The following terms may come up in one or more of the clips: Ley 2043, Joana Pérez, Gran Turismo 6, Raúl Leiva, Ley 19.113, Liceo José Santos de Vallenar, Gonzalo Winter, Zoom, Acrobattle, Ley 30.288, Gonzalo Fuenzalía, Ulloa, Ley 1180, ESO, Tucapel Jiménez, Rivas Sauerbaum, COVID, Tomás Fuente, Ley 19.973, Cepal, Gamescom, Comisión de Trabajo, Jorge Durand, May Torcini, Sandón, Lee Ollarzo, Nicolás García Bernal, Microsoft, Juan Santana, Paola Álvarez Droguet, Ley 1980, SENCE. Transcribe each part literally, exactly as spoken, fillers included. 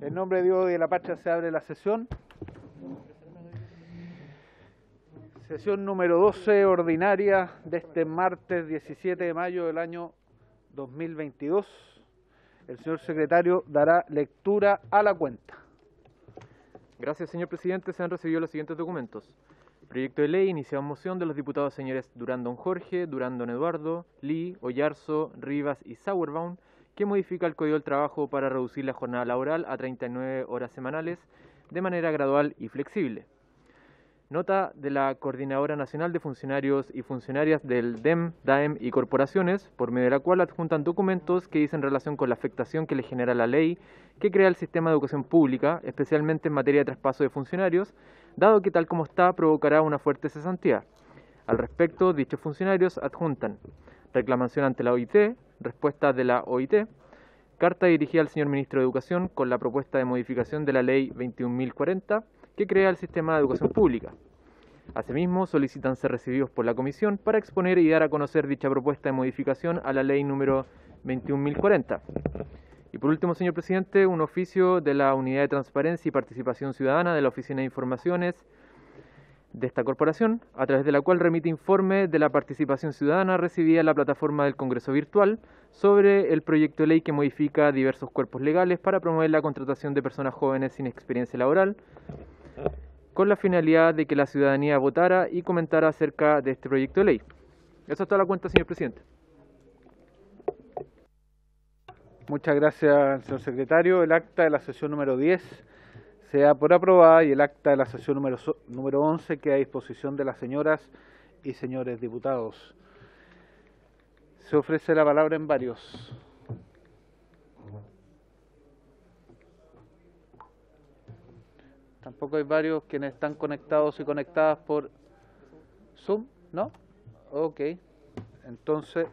En nombre de Dios y de la Patria se abre la sesión. Sesión número doce, ordinaria, de este martes diecisiete de mayo del año dos mil veintidós. El señor secretario dará lectura a la cuenta. Gracias, señor presidente. Se han recibido los siguientes documentos. Proyecto de ley, iniciado en moción de los diputados señores Durand don Jorge, Durand don Eduardo, Lee, Ollarzo, Rivas y Sauerbaum, que modifica el Código del Trabajo para reducir la jornada laboral a treinta y nueve horas semanales de manera gradual y flexible. Nota de la Coordinadora Nacional de Funcionarios y Funcionarias del D E M, DAEM y Corporaciones, por medio de la cual adjuntan documentos que dicen relación con la afectación que le genera la ley que crea el sistema de educación pública, especialmente en materia de traspaso de funcionarios, dado que tal como está provocará una fuerte cesantía. Al respecto, dichos funcionarios adjuntan reclamación ante la O I T, respuesta de la O I T, carta dirigida al señor Ministro de Educación con la propuesta de modificación de la Ley veintiuno mil cuarenta que crea el sistema de educación pública. Asimismo, solicitan ser recibidos por la Comisión para exponer y dar a conocer dicha propuesta de modificación a la Ley número veintiuno mil cuarenta. Y por último, señor presidente, un oficio de la Unidad de Transparencia y Participación Ciudadana de la Oficina de Informaciones de esta corporación, a través de la cual remite informe de la participación ciudadana recibida en la plataforma del Congreso Virtual sobre el proyecto de ley que modifica diversos cuerpos legales para promover la contratación de personas jóvenes sin experiencia laboral, con la finalidad de que la ciudadanía votara y comentara acerca de este proyecto de ley. Eso está a la cuenta, señor presidente. Muchas gracias, señor secretario. El acta de la sesión número diez... se da por aprobada y el acta de la sesión número, número once queda a disposición de las señoras y señores diputados. Se ofrece la palabra en varios. Tampoco hay varios quienes están conectados y conectadas por Zoom, ¿no? Ok. Entonces,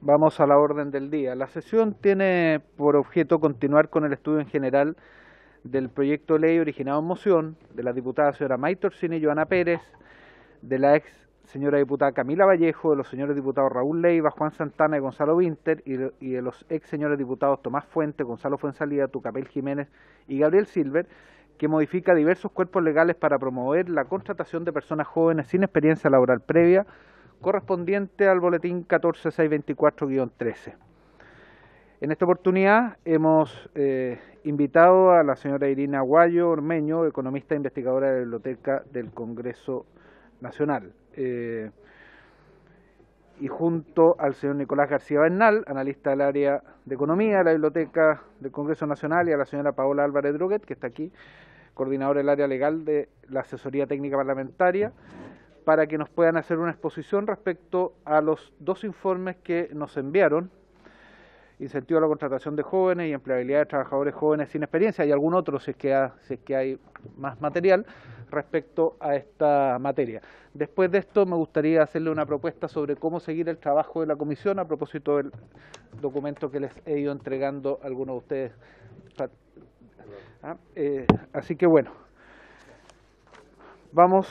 vamos a la orden del día. La sesión tiene por objeto continuar con el estudio en general del proyecto de ley originado en moción de la diputada señora May Torcini y Joana Pérez, de la ex señora diputada Camila Vallejo, de los señores diputados Raúl Leiva, Juan Santana y Gonzalo Winter, y de, y de los ex señores diputados Tomás Fuente, Gonzalo Fuenzalía, Tucapel Jiménez y Gabriel Silver, que modifica diversos cuerpos legales para promover la contratación de personas jóvenes sin experiencia laboral previa, correspondiente al boletín catorce mil seiscientos veinticuatro guión trece. En esta oportunidad hemos eh, invitado a la señora Irina Aguayo Ormeño, economista e investigadora de la Biblioteca del Congreso Nacional, eh, y junto al señor Nicolás García Bernal, analista del área de economía de la Biblioteca del Congreso Nacional, y a la señora Paola Álvarez Droguet, que está aquí, coordinadora del área legal de la Asesoría Técnica Parlamentaria, para que nos puedan hacer una exposición respecto a los dos informes que nos enviaron: incentivo a la contratación de jóvenes y empleabilidad de trabajadores jóvenes sin experiencia, y algún otro si es que, ha, si es que hay más material respecto a esta materia. Después de esto me gustaría hacerle una propuesta sobre cómo seguir el trabajo de la comisión a propósito del documento que les he ido entregando a algunos de ustedes. Ah, eh, así que bueno, vamos,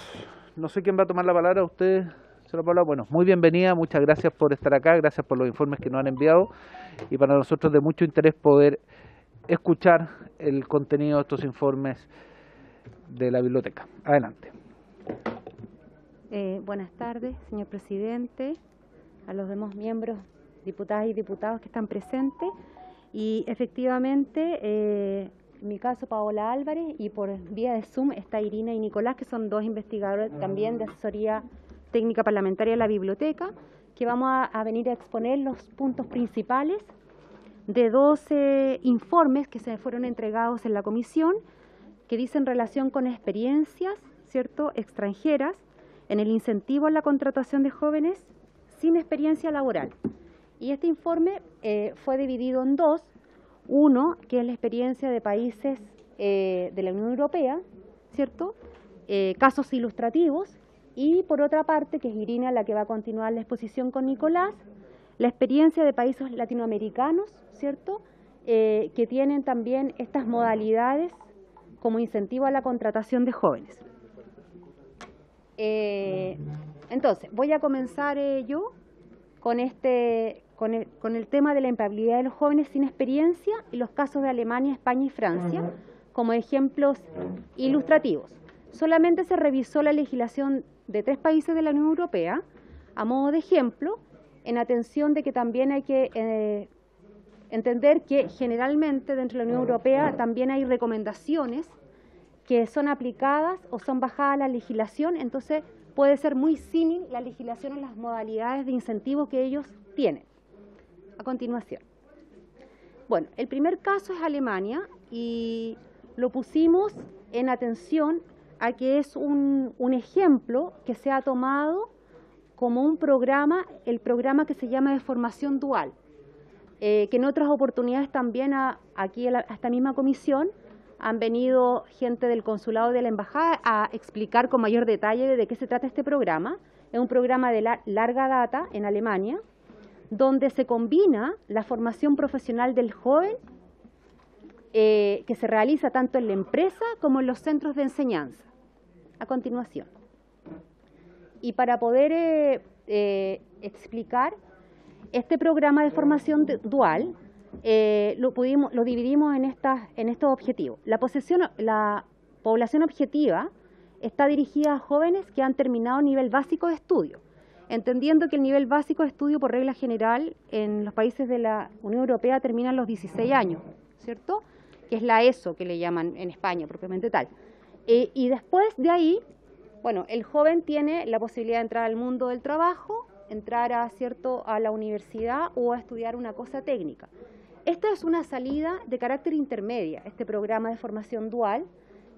no sé quién va a tomar la palabra, usted. Bueno, muy bienvenida, muchas gracias por estar acá, gracias por los informes que nos han enviado, y para nosotros de mucho interés poder escuchar el contenido de estos informes de la biblioteca. Adelante. Eh, buenas tardes, señor presidente, a los demás miembros, diputadas y diputados que están presentes, y efectivamente, eh, en mi caso Paola Álvarez, y por vía de Zoom está Irina y Nicolás, que son dos investigadores también de asesoría técnica parlamentaria de la biblioteca, que vamos a, a venir a exponer los puntos principales de doce informes que se fueron entregados en la comisión, que dicen relación con experiencias, ¿cierto?, extranjeras en el incentivo a la contratación de jóvenes sin experiencia laboral. Y este informe eh, fue dividido en dos: uno, que es la experiencia de países eh, de la Unión Europea, ¿cierto?, eh, casos ilustrativos. Y por otra parte, que es Irina la que va a continuar la exposición con Nicolás, la experiencia de países latinoamericanos, ¿cierto? eh, que tienen también estas modalidades como incentivo a la contratación de jóvenes. Eh, entonces, voy a comenzar eh, yo con este... Con el, con el tema de la empleabilidad de los jóvenes sin experiencia y los casos de Alemania, España y Francia, como ejemplos ilustrativos. Solamente se revisó la legislación de tres países de la Unión Europea, a modo de ejemplo, en atención de que también hay que eh, entender que generalmente dentro de la Unión Europea también hay recomendaciones que son aplicadas o son bajadas a la legislación, entonces puede ser muy similar la legislación en las modalidades de incentivo que ellos tienen. A continuación. Bueno, el primer caso es Alemania y lo pusimos en atención a que es un, un ejemplo que se ha tomado como un programa, el programa que se llama de formación dual, eh, que en otras oportunidades también a, aquí a, la, a esta misma comisión han venido gente del consulado de la embajada a explicar con mayor detalle de qué se trata este programa. Es un programa de la, larga data en Alemania, donde se combina la formación profesional del joven eh, que se realiza tanto en la empresa como en los centros de enseñanza. A continuación. Y para poder eh, eh, explicar este programa de formación dual, eh, lo, pudimos, lo dividimos en, estas, en estos objetivos. La, posesión, la población objetiva está dirigida a jóvenes que han terminado nivel básico de estudio, entendiendo que el nivel básico de estudio por regla general en los países de la Unión Europea termina a los dieciséis años, ¿cierto? Que es la E S O que le llaman en España, propiamente tal. Eh, y después de ahí, bueno, el joven tiene la posibilidad de entrar al mundo del trabajo, entrar a, ¿cierto?, a la universidad o a estudiar una cosa técnica. Esta es una salida de carácter intermedia, este programa de formación dual,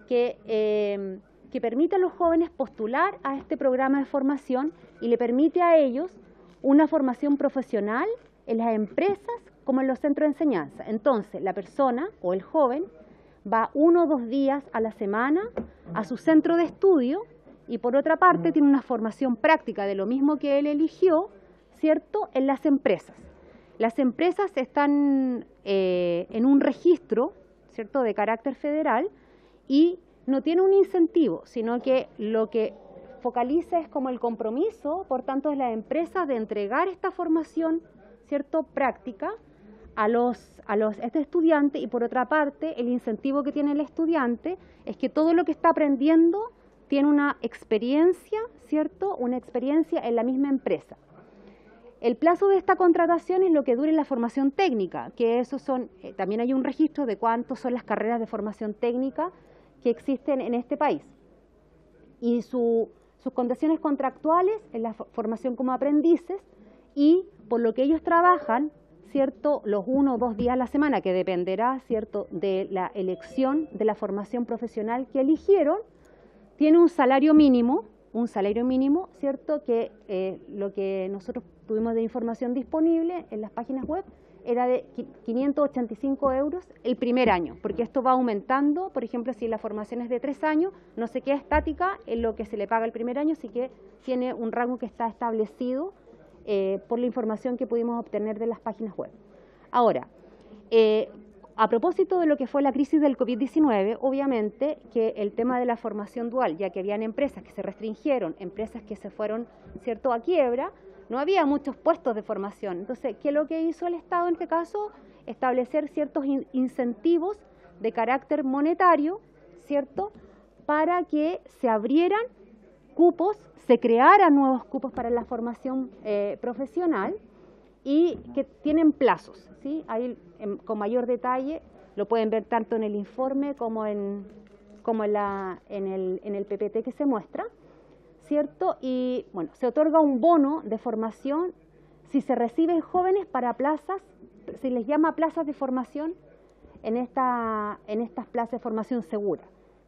que... Eh, que permite a los jóvenes postular a este programa de formación y le permite a ellos una formación profesional en las empresas como en los centros de enseñanza. Entonces, la persona o el joven va uno o dos días a la semana a su centro de estudio y por otra parte tiene una formación práctica de lo mismo que él eligió, ¿cierto?, en las empresas. Las empresas están eh, en un registro, ¿cierto?, de carácter federal y no tiene un incentivo, sino que lo que focaliza es como el compromiso, por tanto, de las empresas de entregar esta formación, ¿cierto?, práctica a los, a los este estudiante, y por otra parte, el incentivo que tiene el estudiante es que todo lo que está aprendiendo tiene una experiencia, ¿cierto?, una experiencia en la misma empresa. El plazo de esta contratación es lo que dure la formación técnica, que eso son, eh, también hay un registro de cuántos son las carreras de formación técnica que existen en este país. Y su, sus condiciones contractuales en la formación como aprendices y por lo que ellos trabajan, ¿cierto?, los uno o dos días a la semana, que dependerá, ¿cierto?, de la elección de la formación profesional que eligieron, tiene un salario mínimo, un salario mínimo, ¿cierto?, que eh, lo que nosotros tuvimos de información disponible en las páginas web era de quinientos ochenta y cinco euros el primer año, porque esto va aumentando. Por ejemplo, si la formación es de tres años, no se queda estática en lo que se le paga el primer año, sí que tiene un rango que está establecido eh, por la información que pudimos obtener de las páginas web. Ahora, eh, a propósito de lo que fue la crisis del COVID diecinueve, obviamente que el tema de la formación dual, ya que habían empresas que se restringieron, empresas que se fueron, ¿cierto?, a quiebra, no había muchos puestos de formación. Entonces, ¿qué es lo que hizo el Estado en este caso? Establecer ciertos in incentivos de carácter monetario, ¿cierto?, para que se abrieran cupos, se crearan nuevos cupos para la formación eh, profesional y que tienen plazos, ¿sí? Ahí en, con mayor detalle lo pueden ver tanto en el informe como en, como en, la, en, el, en el P P T que se muestra, ¿cierto? Y bueno, se otorga un bono de formación si se reciben jóvenes para plazas, se les llama plazas de formación en, esta, en estas plazas de formación segura,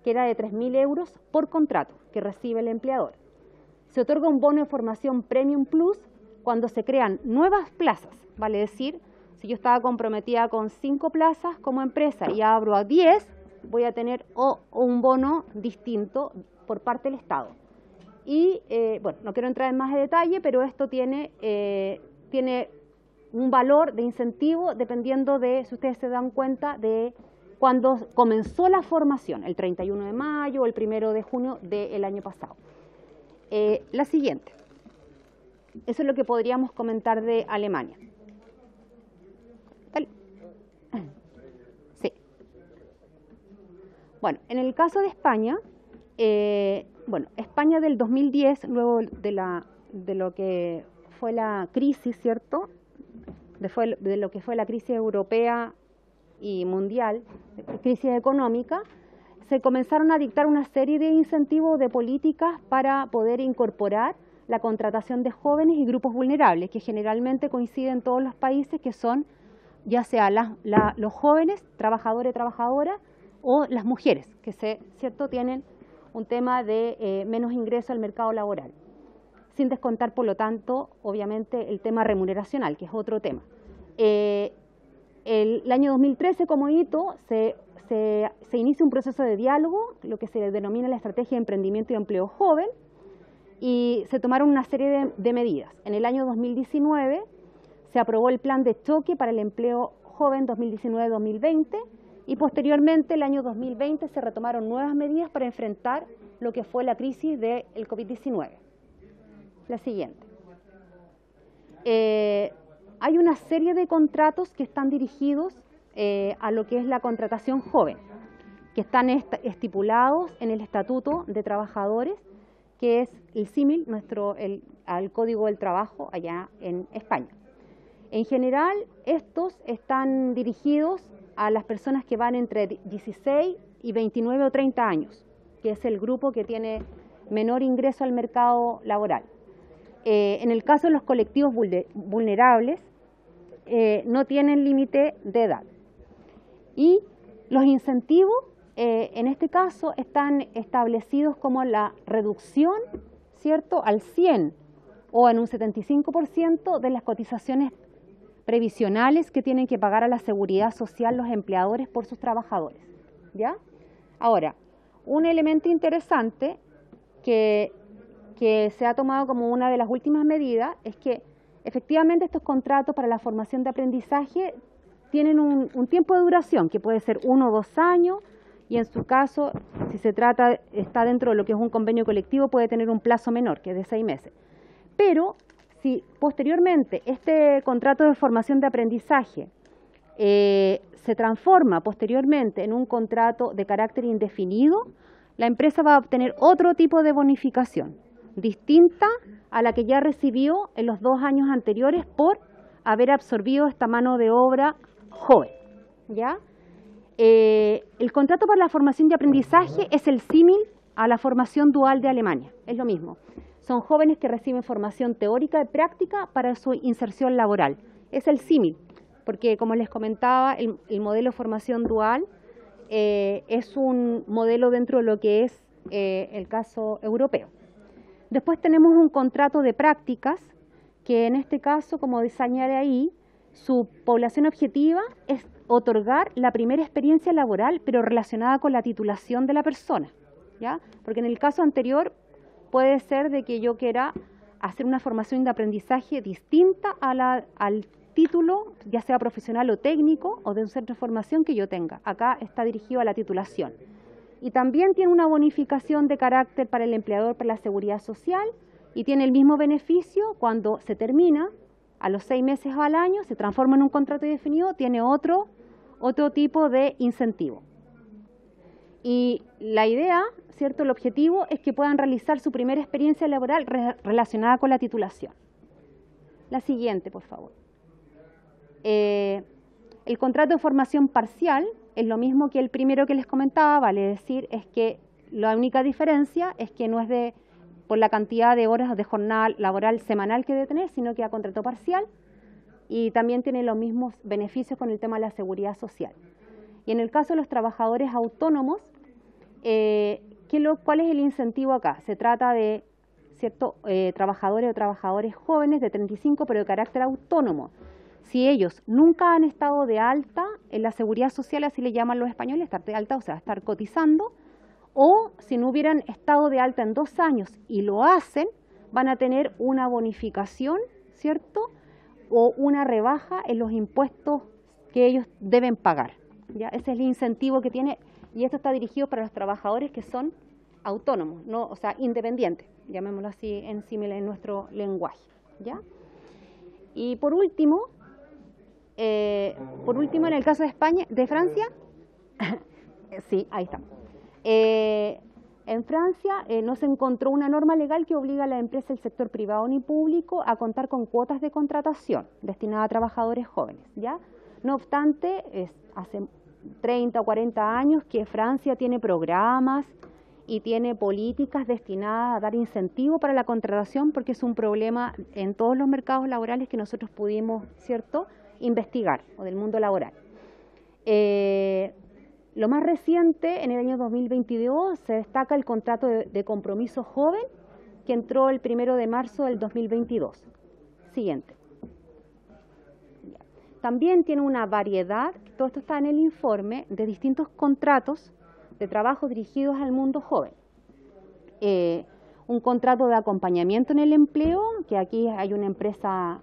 que era de tres mil euros por contrato que recibe el empleador. Se otorga un bono de formación Premium Plus cuando se crean nuevas plazas, vale decir, si yo estaba comprometida con cinco plazas como empresa y abro a diez, voy a tener o, o un bono distinto por parte del Estado. Y, eh, bueno, no quiero entrar en más de detalle, pero esto tiene, eh, tiene un valor de incentivo dependiendo de, si ustedes se dan cuenta, de cuando comenzó la formación, el treinta y uno de mayo o el primero de junio del año pasado. Eh, la siguiente. Eso es lo que podríamos comentar de Alemania. Dale. Sí. Bueno, en el caso de España, eh, bueno, España del dos mil diez, luego de, la, de lo que fue la crisis, ¿cierto?, de, fue, de lo que fue la crisis europea y mundial, crisis económica, se comenzaron a dictar una serie de incentivos de políticas para poder incorporar la contratación de jóvenes y grupos vulnerables, que generalmente coinciden en todos los países, que son ya sea la, la, los jóvenes, trabajadores y trabajadoras, o las mujeres, que se, ¿cierto?, tienen un tema de eh, menos ingreso al mercado laboral, sin descontar, por lo tanto, obviamente, el tema remuneracional, que es otro tema. Eh, el, el año dos mil trece, como hito, se, se, se inicia un proceso de diálogo, lo que se denomina la Estrategia de Emprendimiento y Empleo Joven, y se tomaron una serie de, de medidas. En el año dos mil diecinueve se aprobó el Plan de Choque para el Empleo Joven dos mil diecinueve dos mil veinte y posteriormente, el año dos mil veinte, se retomaron nuevas medidas para enfrentar lo que fue la crisis del COVID diecinueve. La siguiente. Eh, hay una serie de contratos que están dirigidos eh, a lo que es la contratación joven, que están est- estipulados en el Estatuto de Trabajadores, que es el símil nuestro el, al Código del Trabajo allá en España. En general, estos están dirigidos a las personas que van entre dieciséis y veintinueve o treinta años, que es el grupo que tiene menor ingreso al mercado laboral. Eh, en el caso de los colectivos vulnerables, eh, no tienen límite de edad. Y los incentivos, Eh, en este caso están establecidos como la reducción, ¿cierto?, al cien por ciento o en un setenta y cinco por ciento de las cotizaciones previsionales que tienen que pagar a la seguridad social los empleadores por sus trabajadores, ¿ya? Ahora, un elemento interesante que, que se ha tomado como una de las últimas medidas es que efectivamente estos contratos para la formación de aprendizaje tienen un, un tiempo de duración que puede ser uno o dos años, y en su caso, si se trata, está dentro de lo que es un convenio colectivo, puede tener un plazo menor, que es de seis meses. Pero, si posteriormente este contrato de formación de aprendizaje eh, se transforma posteriormente en un contrato de carácter indefinido, la empresa va a obtener otro tipo de bonificación, distinta a la que ya recibió en los dos años anteriores por haber absorbido esta mano de obra joven, ¿ya? Eh, el contrato para la formación de aprendizaje es el símil a la formación dual de Alemania, es lo mismo. Son jóvenes que reciben formación teórica y práctica para su inserción laboral. Es el símil, porque como les comentaba, el, el modelo de formación dual eh, es un modelo dentro de lo que es eh, el caso europeo. Después tenemos un contrato de prácticas, que en este caso, como señalé ahí, su población objetiva es otorgar la primera experiencia laboral, pero relacionada con la titulación de la persona, ¿ya? Porque en el caso anterior puede ser de que yo quiera hacer una formación de aprendizaje distinta a la, al título, ya sea profesional o técnico, o de un centro de formación que yo tenga. Acá está dirigido a la titulación. Y también tiene una bonificación de carácter para el empleador, para la seguridad social, y tiene el mismo beneficio cuando se termina, a los seis meses o al año, se transforma en un contrato indefinido, tiene otro, otro tipo de incentivo. Y la idea, ¿cierto?, el objetivo es que puedan realizar su primera experiencia laboral re relacionada con la titulación. La siguiente, por favor. Eh, el contrato de formación parcial es lo mismo que el primero que les comentaba, vale decir, es que la única diferencia es que no es de... por la cantidad de horas de jornada laboral semanal que debe tener, sino que a contrato parcial, y también tiene los mismos beneficios con el tema de la seguridad social. Y en el caso de los trabajadores autónomos, eh, ¿qué lo, ¿cuál es el incentivo acá? Se trata de cierto eh, trabajadores o trabajadores jóvenes de treinta y cinco, pero de carácter autónomo. Si ellos nunca han estado de alta en la seguridad social, así le llaman los españoles, estar de alta, o sea, estar cotizando, o si no hubieran estado de alta en dos años y lo hacen, van a tener una bonificación, ¿cierto?, o una rebaja en los impuestos que ellos deben pagar. ¿Ya? Ese es el incentivo que tiene, y esto está dirigido para los trabajadores que son autónomos, no, o sea, independientes, llamémoslo así en símil en nuestro lenguaje. ¿Ya? Y por último, eh, por último, en el caso de España, de Francia, sí, ahí está. Eh, en Francia eh, no se encontró una norma legal que obliga a la empresa del sector privado ni público a contar con cuotas de contratación destinadas a trabajadores jóvenes. ¿Ya? No obstante, es, hace treinta o cuarenta años que Francia tiene programas y tiene políticas destinadas a dar incentivo para la contratación, porque es un problema en todos los mercados laborales que nosotros pudimos, ¿cierto?, investigar, o del mundo laboral. Eh, lo más reciente, en el año dos mil veintidós, se destaca el contrato de, de compromiso joven, que entró el primero de marzo del dos mil veintidós. Siguiente. También tiene una variedad, todo esto está en el informe, de distintos contratos de trabajo dirigidos al mundo joven. Eh, un contrato de acompañamiento en el empleo, que aquí hay una empresa,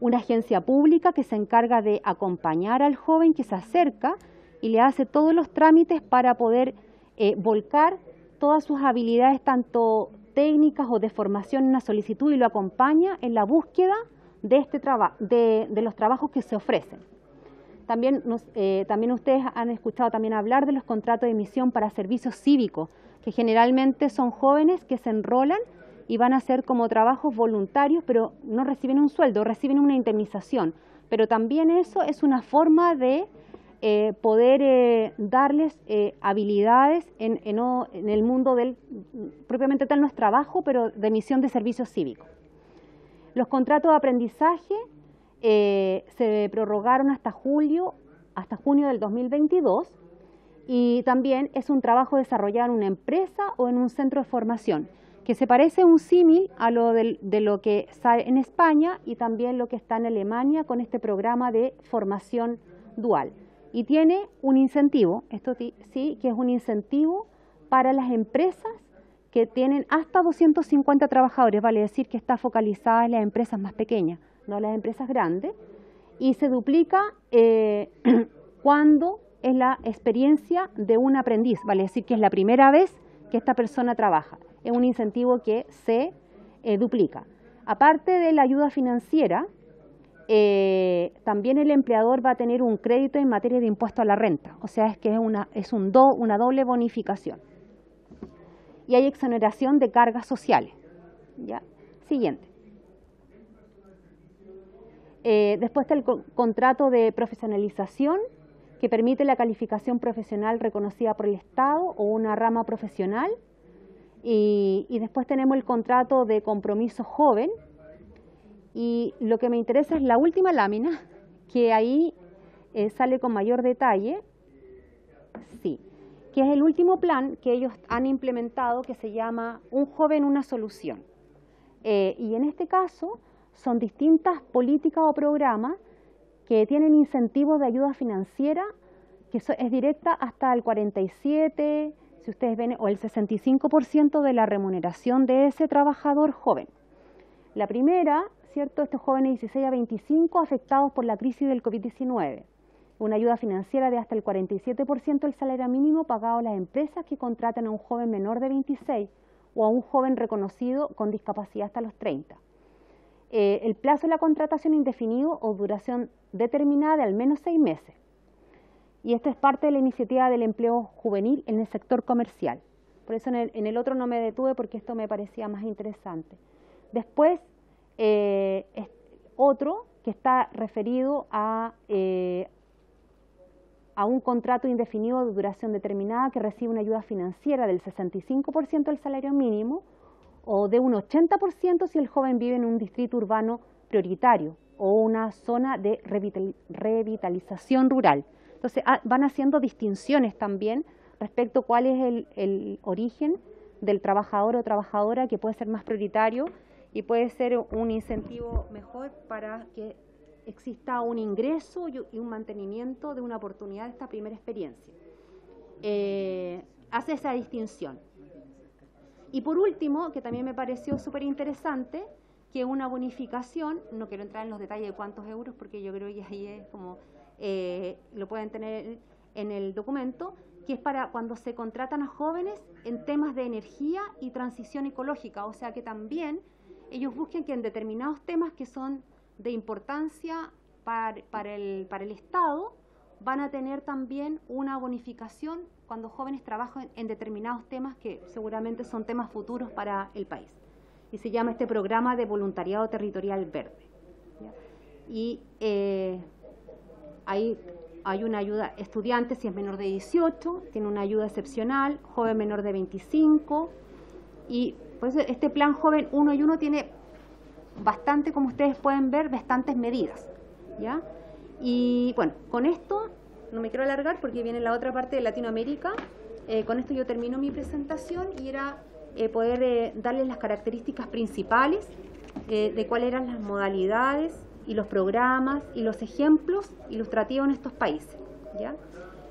una agencia pública que se encarga de acompañar al joven que se acerca y le hace todos los trámites para poder eh, volcar todas sus habilidades, tanto técnicas o de formación, en la solicitud, y lo acompaña en la búsqueda de, este traba de, de los trabajos que se ofrecen. También, nos, eh, también ustedes han escuchado también hablar de los contratos de misión para servicios cívicos, que generalmente son jóvenes que se enrolan y van a hacer como trabajos voluntarios, pero no reciben un sueldo, reciben una indemnización. Pero también eso es una forma de eh, poder eh, darles eh, habilidades en, en, en el mundo del, propiamente tal, no es trabajo, pero de misión de servicios cívicos. Los contratos de aprendizaje Eh, se prorrogaron hasta julio, hasta junio del dos mil veintidós, y también es un trabajo desarrollado en una empresa o en un centro de formación, que se parece un símil a lo de, de lo que está en España y también lo que está en Alemania con este programa de formación dual. Y tiene un incentivo, esto sí, que es un incentivo para las empresas que tienen hasta doscientos cincuenta trabajadores, vale decir que está focalizada en las empresas más pequeñas, no a las empresas grandes, y se duplica eh, cuando es la experiencia de un aprendiz, vale decir que es la primera vez que esta persona trabaja, es un incentivo que se eh, duplica. Aparte de la ayuda financiera, eh, también el empleador va a tener un crédito en materia de impuesto a la renta, o sea, es que es una, es un do, una doble bonificación. Y hay exoneración de cargas sociales. ¿Ya? Siguiente. Eh, después está el co contrato de profesionalización, que permite la calificación profesional reconocida por el Estado o una rama profesional, y, y después tenemos el contrato de compromiso joven, y lo que me interesa es la última lámina, que ahí eh, sale con mayor detalle, sí, que es el último plan que ellos han implementado, que se llama Un Joven, Una Solución, eh, y en este caso son distintas políticas o programas que tienen incentivos de ayuda financiera, que es directa hasta el cuarenta y siete, si ustedes ven, o el sesenta y cinco por ciento de la remuneración de ese trabajador joven. La primera, ¿cierto?, estos jóvenes dieciséis a veinticinco afectados por la crisis del COVID diecinueve, una ayuda financiera de hasta el cuarenta y siete por ciento del salario mínimo pagado a las empresas que contratan a un joven menor de veintiséis o a un joven reconocido con discapacidad hasta los treinta. Eh, el plazo de la contratación indefinido o duración determinada de al menos seis meses. Y esto es parte de la iniciativa del empleo juvenil en el sector comercial. Por eso en el, en el otro no me detuve, porque esto me parecía más interesante. Después, eh, es otro que está referido a, eh, a un contrato indefinido de duración determinada que recibe una ayuda financiera del sesenta y cinco por ciento del salario mínimo, o de un ochenta por ciento si el joven vive en un distrito urbano prioritario o una zona de revitalización rural. Entonces van haciendo distinciones también respecto a cuál es el, el origen del trabajador o trabajadora, que puede ser más prioritario y puede ser un incentivo mejor para que exista un ingreso y un mantenimiento de una oportunidad de esta primera experiencia. Eh, hace esa distinción. Y por último, que también me pareció súper interesante, que una bonificación, no quiero entrar en los detalles de cuántos euros, porque yo creo que ahí es como, eh, lo pueden tener en el documento, que es para cuando se contratan a jóvenes en temas de energía y transición ecológica, o sea que también ellos busquen que en determinados temas que son de importancia para, para, el, para el Estado, van a tener también una bonificación cuando jóvenes trabajan en determinados temas que seguramente son temas futuros para el país. Y se llama este programa de voluntariado territorial verde. Y eh, ahí hay una ayuda, estudiante si es menor de dieciocho, tiene una ayuda excepcional, joven menor de veinticinco, y por eso este plan joven uno y uno tiene bastante, como ustedes pueden ver, bastantes medidas, ¿ya? Y bueno, con esto, no me quiero alargar porque viene la otra parte de Latinoamérica, eh, con esto yo termino mi presentación y era eh, poder eh, darles las características principales eh, de cuáles eran las modalidades y los programas y los ejemplos ilustrativos en estos países, ¿ya?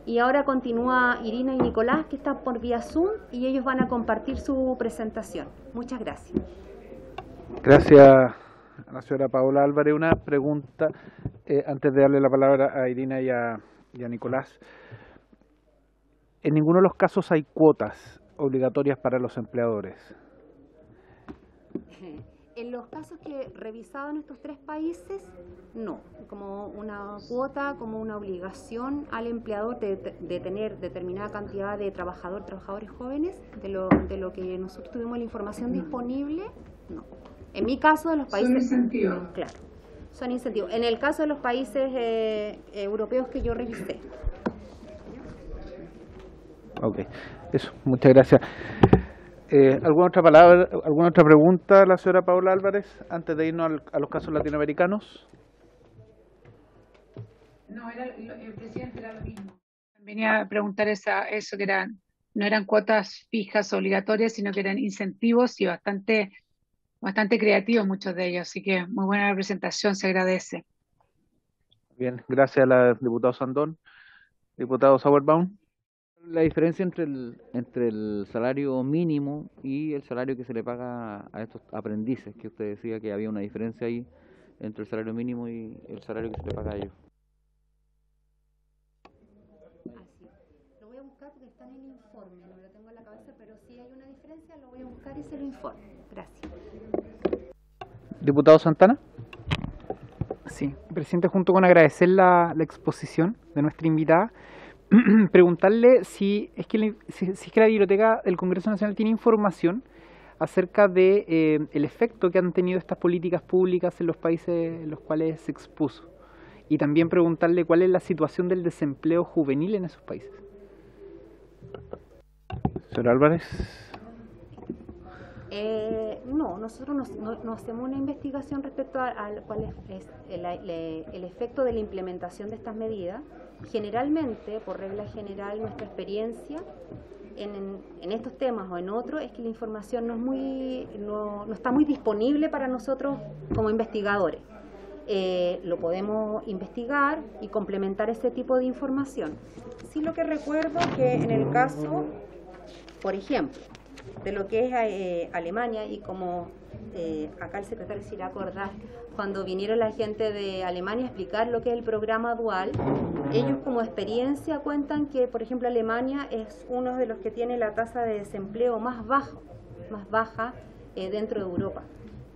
Y ahora continúa Irina y Nicolás, que están por vía Zoom, y ellos van a compartir su presentación. Muchas gracias. Gracias a la señora Paola Álvarez. Una pregunta, eh, antes de darle la palabra a Irina y a, y a Nicolás. En ninguno de los casos hay cuotas obligatorias para los empleadores. En los casos que he revisado en estos tres países, no. Como una cuota, como una obligación al empleador de, de tener determinada cantidad de trabajador, trabajadores jóvenes, de lo, de lo que nosotros tuvimos la información disponible, no. En mi caso, de los países... Son incentivos. Claro, son incentivos. En el caso de los países eh, europeos que yo revisé. Ok, eso, muchas gracias. Eh, ¿Alguna otra palabra, alguna otra pregunta, la señora Paola Álvarez, antes de irnos al, a los casos latinoamericanos? No, era, el presidente era lo mismo. Venía a preguntar esa, eso, que eran, no eran cuotas fijas obligatorias, sino que eran incentivos y bastante, bastante creativos muchos de ellos. Así que muy buena la presentación, se agradece. Bien, gracias a la diputada Sandón. Diputado Sauerbaum. La diferencia entre el, entre el salario mínimo y el salario que se le paga a estos aprendices, que usted decía que había una diferencia ahí entre el salario mínimo y el salario que se le paga a ellos. Lo voy a buscar porque está en el informe, no lo tengo en la cabeza, pero si hay una diferencia lo voy a buscar y se lo informe. Gracias. Diputado Santana. Sí, presidente, junto con agradecer la, la exposición de nuestra invitada, preguntarle si es, que la, si, si es que la Biblioteca del Congreso Nacional tiene información acerca de eh, el efecto que han tenido estas políticas públicas en los países en los cuales se expuso, y también preguntarle cuál es la situación del desempleo juvenil en esos países. Señor Álvarez. Eh, no, nosotros nos, no, no hacemos una investigación respecto a, a cuál es, es el, el, el efecto de la implementación de estas medidas. Generalmente, por regla general, nuestra experiencia en, en estos temas o en otros es que la información no es muy, no, no está muy disponible para nosotros como investigadores. Eh, lo podemos investigar y complementar ese tipo de información. Sí, lo que recuerdo que en el caso, por ejemplo, de lo que es eh, Alemania, y como eh, acá el secretario se irá a acordar, cuando vinieron la gente de Alemania a explicar lo que es el programa dual, ellos como experiencia cuentan que, por ejemplo, Alemania es uno de los que tiene la tasa de desempleo más baja, más baja eh, dentro de Europa,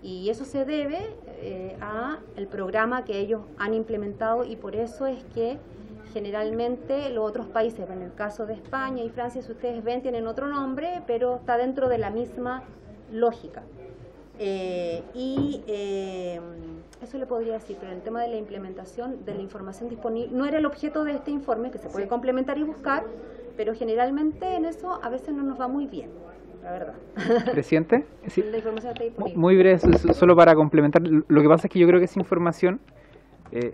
y eso se debe eh, a el programa que ellos han implementado, y por eso es que generalmente los otros países, en el caso de España y Francia, si ustedes ven, tienen otro nombre, pero está dentro de la misma lógica. Eh, y eh, eso le podría decir, pero el tema de la implementación, de la información disponible, no era el objeto de este informe, que se puede complementar y buscar, pero generalmente en eso a veces no nos va muy bien, la verdad. ¿Presidente? Sí. La información está disponible. Muy breve, solo para complementar, lo que pasa es que yo creo que esa información... Eh,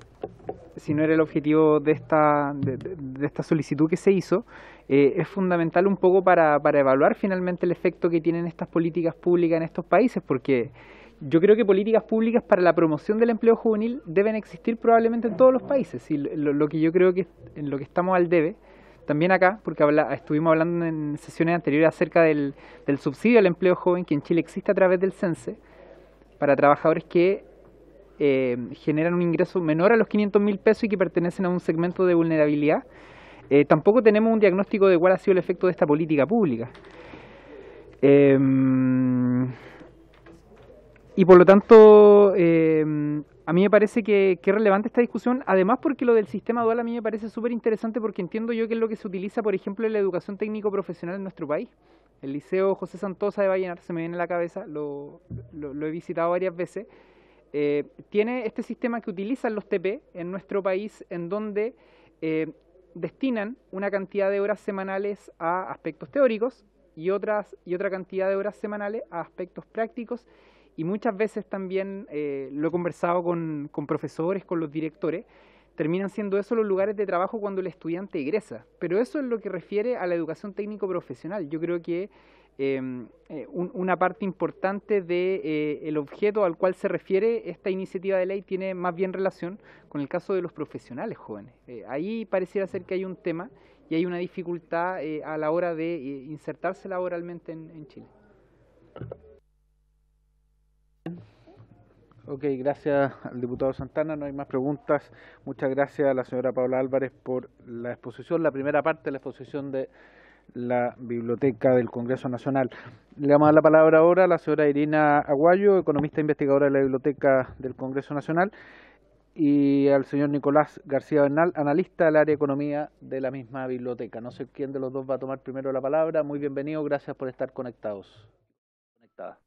si no era el objetivo de esta, de, de esta solicitud que se hizo, eh, es fundamental un poco para, para evaluar finalmente el efecto que tienen estas políticas públicas en estos países, porque yo creo que políticas públicas para la promoción del empleo juvenil deben existir probablemente en todos los países, y lo, lo que yo creo que en lo que estamos al debe, también acá, porque habla, estuvimos hablando en sesiones anteriores acerca del, del subsidio al empleo joven, que en Chile existe a través del SENCE, para trabajadores que eh, generan un ingreso menor a los quinientos mil pesos y que pertenecen a un segmento de vulnerabilidad. Eh, tampoco tenemos un diagnóstico de cuál ha sido el efecto de esta política pública. Eh, y por lo tanto, eh, a mí me parece que, que es relevante esta discusión, además porque lo del sistema dual a mí me parece súper interesante, porque entiendo yo que es lo que se utiliza, por ejemplo, en la educación técnico-profesional en nuestro país. El Liceo José Santos de Vallenar, se me viene a la cabeza, lo, lo, lo he visitado varias veces, eh, tiene este sistema que utilizan los T P en nuestro país, en donde eh, destinan una cantidad de horas semanales a aspectos teóricos y, otras, y otra cantidad de horas semanales a aspectos prácticos, y muchas veces también, eh, lo he conversado con, con profesores, con los directores, terminan siendo eso los lugares de trabajo cuando el estudiante egresa. Pero eso es lo que refiere a la educación técnico-profesional. Yo creo que eh, un, una parte importante del de, eh, el objeto al cual se refiere esta iniciativa de ley tiene más bien relación con el caso de los profesionales jóvenes. Eh, ahí pareciera ser que hay un tema y hay una dificultad eh, a la hora de eh, insertarse laboralmente en, en Chile. Ok, gracias al diputado Santana, no hay más preguntas. Muchas gracias a la señora Paola Álvarez por la exposición, la primera parte de la exposición de la Biblioteca del Congreso Nacional. Le vamos a dar la palabra ahora a la señora Irina Aguayo, economista e investigadora de la Biblioteca del Congreso Nacional, y al señor Nicolás García Bernal, analista del área de economía de la misma biblioteca. No sé quién de los dos va a tomar primero la palabra. Muy bienvenido, gracias por estar conectados. Conectada.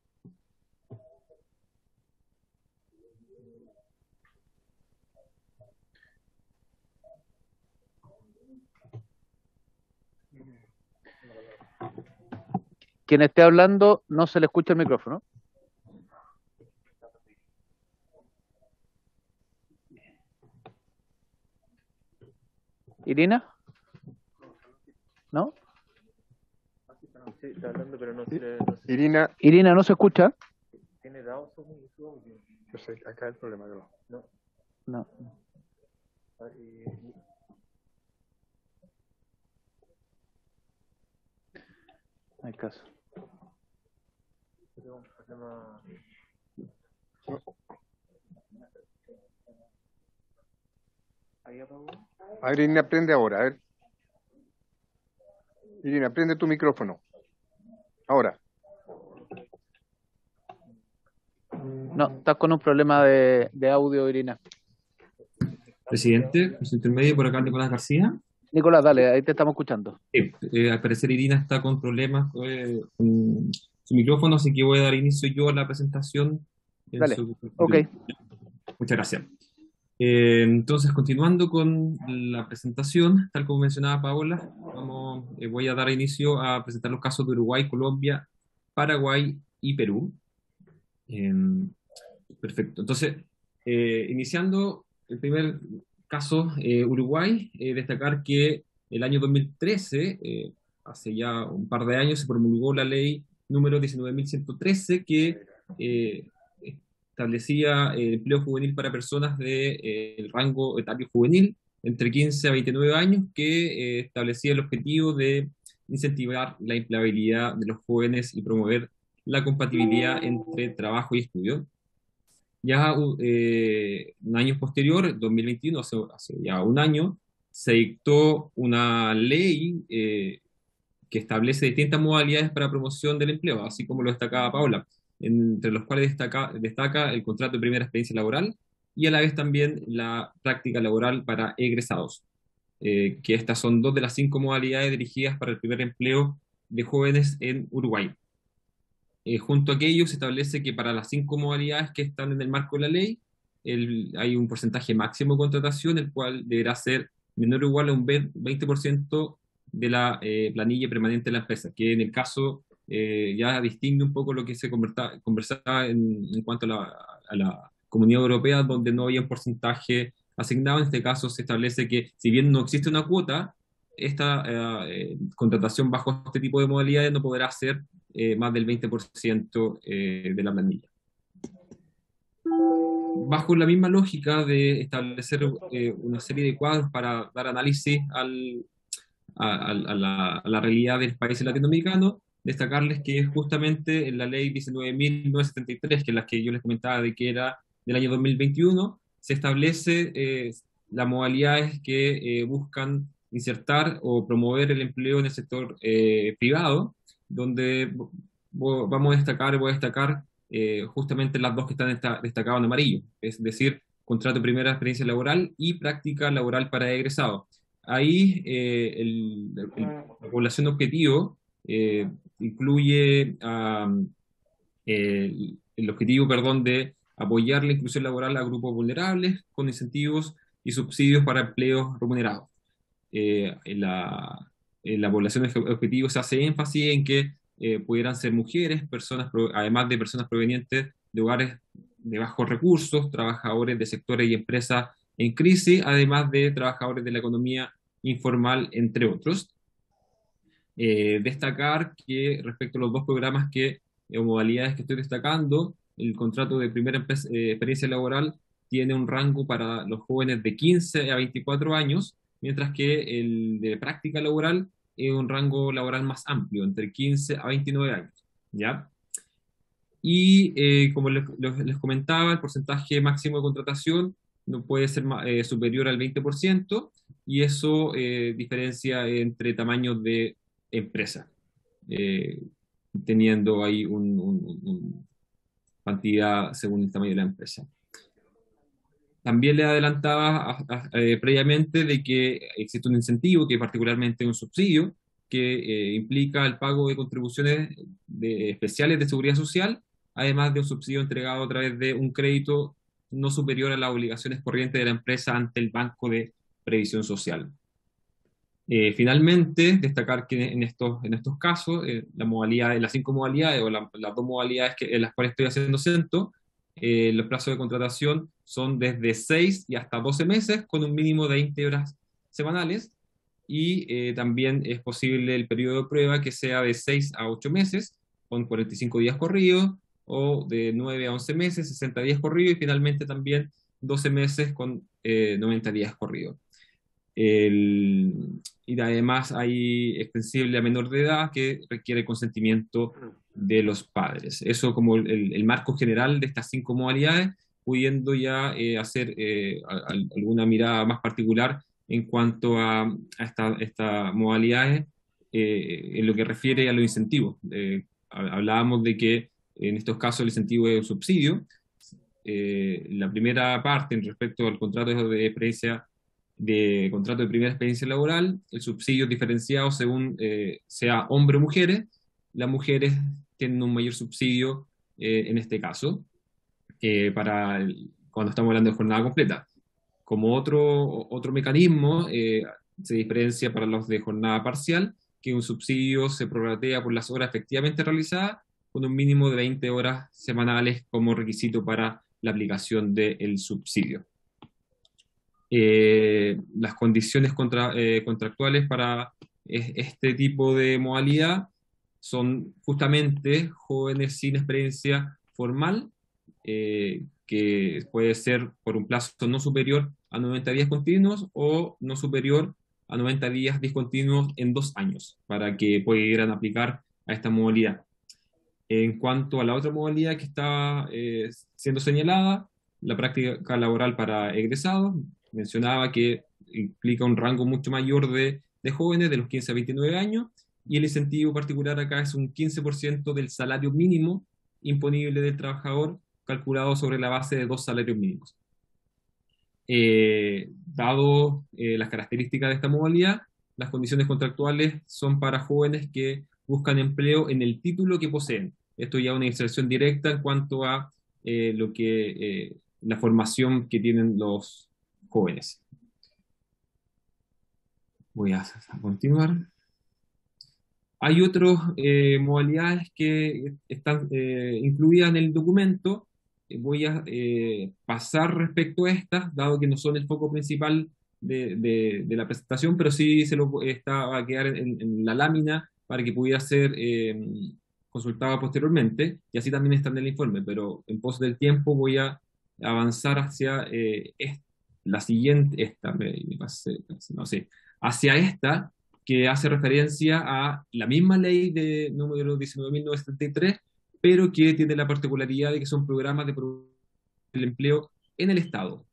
Quien esté hablando, no se le escucha el micrófono. ¿Irina? ¿No? Sí, está hablando, pero no se le... No se... Irina. Irina, ¿no se escucha? ¿Tiene Down? Yo sé, acá el problema. No. No. No. No hay caso. A ver, Irina, prende ahora. A ver. Irina, prende tu micrófono. Ahora. No, estás con un problema de, de audio, Irina. Presidente, por su intermedio, por acá Nicolás García. Nicolás, dale, ahí te estamos escuchando. Sí, eh, al parecer Irina está con problemas eh, con su micrófono, así que voy a dar inicio yo a la presentación. Dale, su... ok. Muchas gracias. Eh, entonces, continuando con la presentación, tal como mencionaba Paola, vamos, eh, voy a dar inicio a presentar los casos de Uruguay, Colombia, Paraguay y Perú. Eh, perfecto. Entonces, eh, iniciando el primer caso, eh, Uruguay, eh, destacar que el año dos mil trece, eh, hace ya un par de años, se promulgó la ley número diecinueve mil ciento trece que eh, establecía el empleo juvenil para personas del de, eh, rango etario juvenil entre quince a veintinueve años, que eh, establecía el objetivo de incentivar la empleabilidad de los jóvenes y promover la compatibilidad entre trabajo y estudio. Ya eh, en años posteriores, dos mil veintiuno, hace, hace ya un año, se dictó una ley eh, que establece distintas modalidades para promoción del empleo, así como lo destacaba Paola, entre los cuales destaca, destaca el contrato de primera experiencia laboral y a la vez también la práctica laboral para egresados, eh, que estas son dos de las cinco modalidades dirigidas para el primer empleo de jóvenes en Uruguay. Eh, junto a aquello se establece que para las cinco modalidades que están en el marco de la ley el, hay un porcentaje máximo de contratación, el cual deberá ser menor o igual a un veinte por ciento de la eh, planilla permanente de la empresa, que en el caso eh, ya distingue un poco lo que se conversa, conversaba en, en cuanto a la, a la Comunidad Europea, donde no había un porcentaje asignado. En este caso se establece que si bien no existe una cuota, esta eh, eh, contratación bajo este tipo de modalidades no podrá ser Eh, más del veinte por ciento eh, de la planilla. Bajo la misma lógica de establecer eh, una serie de cuadros para dar análisis al, a, a, la, a la realidad del país latinoamericano, destacarles que es justamente la ley diecinueve mil novecientos setenta y tres, que es la que yo les comentaba de que era del año dos mil veintiuno, se establece eh, las modalidades que eh, buscan insertar o promover el empleo en el sector eh, privado, donde vamos a destacar, voy a destacar eh, justamente las dos que están destacadas en amarillo, es decir, contrato de primera experiencia laboral y práctica laboral para egresados. Ahí eh, el, el, la población objetivo eh, incluye um, el, el objetivo, perdón, de apoyar la inclusión laboral a grupos vulnerables con incentivos y subsidios para empleos remunerados. Eh, en la, en la población objetivo se hace énfasis en que eh, pudieran ser mujeres, personas además de personas provenientes de hogares de bajos recursos, trabajadores de sectores y empresas en crisis, además de trabajadores de la economía informal, entre otros. Eh, destacar que respecto a los dos programas que, o modalidades que estoy destacando, el contrato de primera eh, experiencia laboral tiene un rango para los jóvenes de quince a veinticuatro años, mientras que el de práctica laboral es un rango laboral más amplio, entre quince a veintinueve años, ¿ya? Y eh, como les, les comentaba, el porcentaje máximo de contratación no puede ser eh, superior al veinte por ciento, y eso eh, diferencia entre tamaños de empresa, eh, teniendo ahí un, un, un cantidad según el tamaño de la empresa. También le adelantaba a, a, eh, previamente de que existe un incentivo, que particularmente es un subsidio, que eh, implica el pago de contribuciones de, especiales de seguridad social, además de un subsidio entregado a través de un crédito no superior a las obligaciones corrientes de la empresa ante el Banco de Previsión Social. Eh, finalmente, destacar que en estos, en estos casos, eh, la modalidad, las cinco modalidades, o la, las dos modalidades que, en las cuales estoy haciendo censo, eh, los plazos de contratación son desde seis y hasta doce meses, con un mínimo de veinte horas semanales, y eh, también es posible el periodo de prueba que sea de seis a ocho meses, con cuarenta y cinco días corridos, o de nueve a once meses, sesenta días corridos, y finalmente también doce meses con eh, noventa días corridos. El, y además hay extensible a menor de edad que requiere consentimiento de los padres. Eso como el, el marco general de estas cinco modalidades, pudiendo ya eh, hacer eh, a, a alguna mirada más particular en cuanto a, a estas esta modalidades eh, en lo que refiere a los incentivos. Eh, hablábamos de que en estos casos el incentivo es un subsidio. Eh, la primera parte en respecto al contrato de experiencia de contrato de primera experiencia laboral, el subsidio diferenciado según eh, sea hombre o mujeres, las mujeres tienen un mayor subsidio eh, en este caso, eh, para el, cuando estamos hablando de jornada completa. Como otro, otro mecanismo, eh, se diferencia para los de jornada parcial, que un subsidio se prorratea por las horas efectivamente realizadas, con un mínimo de veinte horas semanales como requisito para la aplicación del subsidio. Eh, las condiciones contra, eh, contractuales para es, este tipo de modalidad son justamente jóvenes sin experiencia formal, eh, que puede ser por un plazo no superior a noventa días continuos o no superior a noventa días discontinuos en dos años, para que pudieran aplicar a esta modalidad. En cuanto a la otra modalidad que está eh, siendo señalada, la práctica laboral para egresados, mencionaba que implica un rango mucho mayor de, de jóvenes, de los quince a veintinueve años, y el incentivo particular acá es un quince por ciento del salario mínimo imponible del trabajador, calculado sobre la base de dos salarios mínimos. Eh, dado eh, las características de esta modalidad, las condiciones contractuales son para jóvenes que buscan empleo en el título que poseen. Esto ya es una inserción directa en cuanto a eh, lo que, eh, la formación que tienen los jóvenes. Voy a, a continuar. Hay otras eh, modalidades que están eh, incluidas en el documento. Voy a eh, pasar respecto a estas, dado que no son el foco principal de, de, de la presentación, pero sí se lo está, va a quedar en, en la lámina para que pudiera ser eh, consultada posteriormente, y así también está en el informe, pero en pos del tiempo voy a avanzar hacia eh, esta, la siguiente, esta, me, me pasé, no sé, hacia esta, que hace referencia a la misma ley de número diecinueve mil novecientos setenta y tres, pero que tiene la particularidad de que son programas de promoción del empleo en el Estado.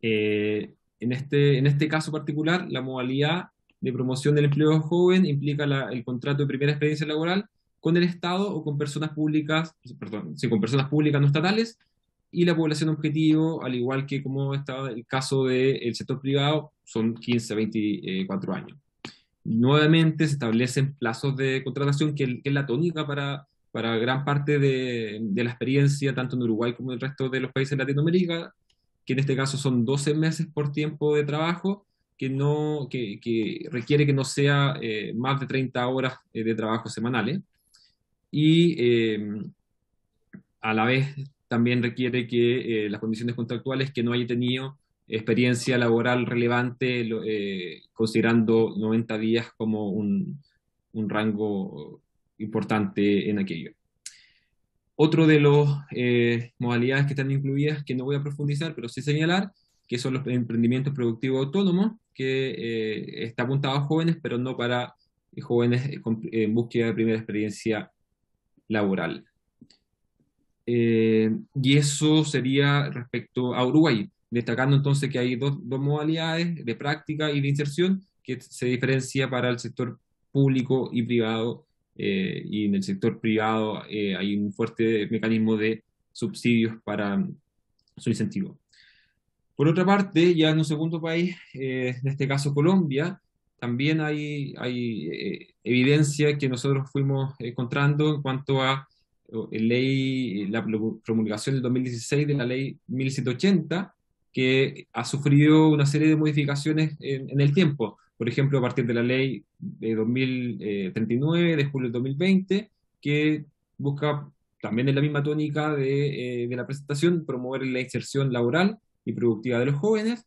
Eh, en, este, en este caso particular, la modalidad de promoción del empleo joven implica la, el contrato de primera experiencia laboral con el Estado o con personas públicas, perdón, sí, con personas públicas no estatales, y la población objetivo, al igual que como está el caso del sector privado, son quince a veinticuatro años. Nuevamente se establecen plazos de contratación, que, que es la tónica para, para gran parte de, de la experiencia, tanto en Uruguay como en el resto de los países de Latinoamérica, que en este caso son doce meses por tiempo de trabajo, que, no, que, que requiere que no sea eh, más de treinta horas eh, de trabajo semanales. Y eh, a la vez también requiere que eh, las condiciones contractuales que no haya tenido experiencia laboral relevante, eh, considerando noventa días como un, un rango importante en aquello. Otro de las eh, modalidades que están incluidas, que no voy a profundizar, pero sí señalar, que son los emprendimientos productivos autónomos, que eh, está apuntado a jóvenes, pero no para jóvenes en búsqueda de primera experiencia laboral. Eh, y eso sería respecto a Uruguay, destacando entonces que hay dos, dos modalidades de práctica y de inserción que se diferencia para el sector público y privado, eh, y en el sector privado eh, hay un fuerte mecanismo de subsidios para su incentivo. Por otra parte, ya en un segundo país, eh, en este caso Colombia, también hay, hay eh, evidencia que nosotros fuimos encontrando en cuanto a Ley, la promulgación del dos mil dieciséis de la ley mil ciento ochenta, que ha sufrido una serie de modificaciones en, en el tiempo. Por ejemplo, a partir de la ley de dos mil treinta y nueve, de julio del dos mil veinte, que busca, también en la misma tónica de, eh, de la presentación, promover la inserción laboral y productiva de los jóvenes.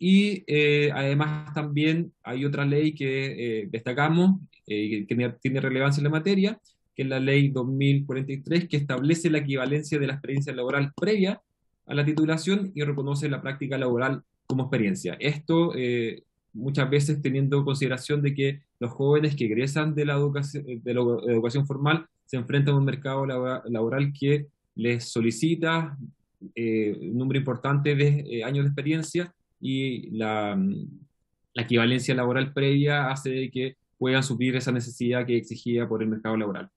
Y eh, además también hay otra ley que eh, destacamos, eh, que tiene relevancia en la materia, que es la ley dos mil cuarenta y tres, que establece la equivalencia de la experiencia laboral previa a la titulación y reconoce la práctica laboral como experiencia. Esto eh, muchas veces teniendo en consideración de que los jóvenes que egresan de la educación, de la educación formal se enfrentan a un mercado laboral que les solicita eh, un número importante de eh, años de experiencia, y la, la equivalencia laboral previa hace que puedan suplir esa necesidad que exigía por el mercado laboral.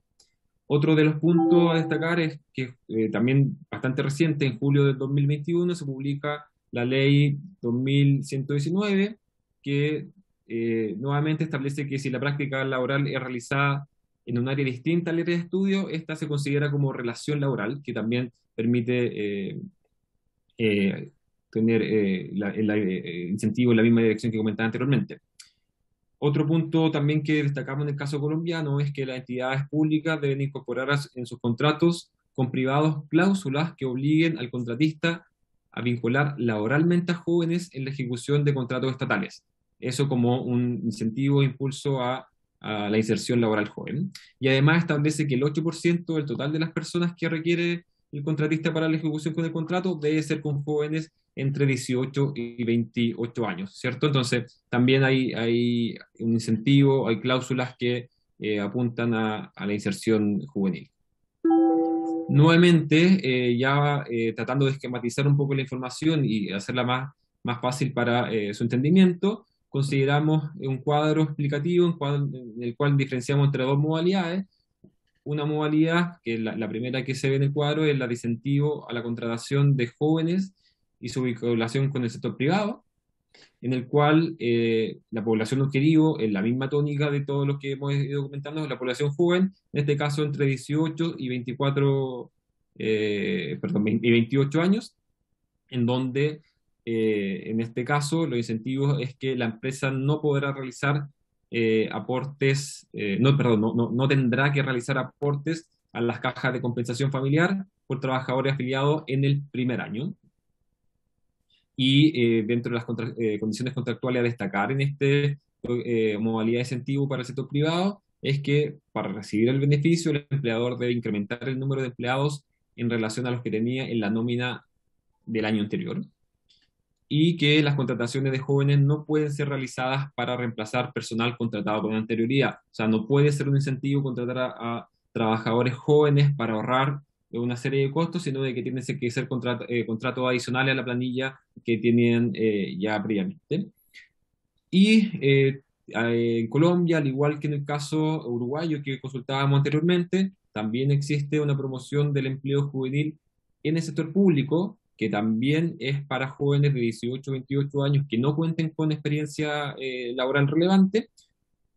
Otro de los puntos a destacar es que eh, también bastante reciente, en julio del dos mil veintiuno, se publica la ley dos mil ciento diecinueve, que eh, nuevamente establece que si la práctica laboral es realizada en un área distinta al área de estudio, esta se considera como relación laboral, que también permite eh, eh, tener eh, la, el, el incentivo en la misma dirección que comentaba anteriormente. Otro punto también que destacamos en el caso colombiano es que las entidades públicas deben incorporar en sus contratos con privados cláusulas que obliguen al contratista a vincular laboralmente a jóvenes en la ejecución de contratos estatales. Eso como un incentivo e impulso a, a la inserción laboral joven. Y además establece que el ocho por ciento del total de las personas que requiere el contratista para la ejecución con el contrato debe ser con jóvenes entre dieciocho y veintiocho años, ¿cierto? Entonces, también hay, hay un incentivo, hay cláusulas que eh, apuntan a, a la inserción juvenil. Nuevamente, eh, ya eh, tratando de esquematizar un poco la información y hacerla más, más fácil para eh, su entendimiento, consideramos un cuadro explicativo en, cual, en el cual diferenciamos entre dos modalidades. Una modalidad, que la, la primera que se ve en el cuadro, es la de incentivo a la contratación de jóvenes y su vinculación con el sector privado, en el cual eh, la población objetivo, en la misma tónica de todos los que hemos ido comentando, la población joven, en este caso entre dieciocho y veintiocho años, en donde eh, en este caso los incentivos es que la empresa no podrá realizar eh, aportes, eh, no, perdón, no, no, no tendrá que realizar aportes a las cajas de compensación familiar por trabajadores afiliados en el primer año. Y eh, dentro de las contra eh, condiciones contractuales a destacar en esta eh, modalidad de incentivo para el sector privado es que para recibir el beneficio el empleador debe incrementar el número de empleados en relación a los que tenía en la nómina del año anterior. y que las contrataciones de jóvenes no pueden ser realizadas para reemplazar personal contratado con anterioridad. O sea, no puede ser un incentivo contratar a, a trabajadores jóvenes para ahorrar una serie de costos, sino de que tienen que ser contrato, eh, contratos adicionales a la planilla que tienen eh, ya previamente. Y eh, en Colombia, al igual que en el caso uruguayo que consultábamos anteriormente, también existe una promoción del empleo juvenil en el sector público, que también es para jóvenes de dieciocho a veintiocho años que no cuenten con experiencia eh, laboral relevante,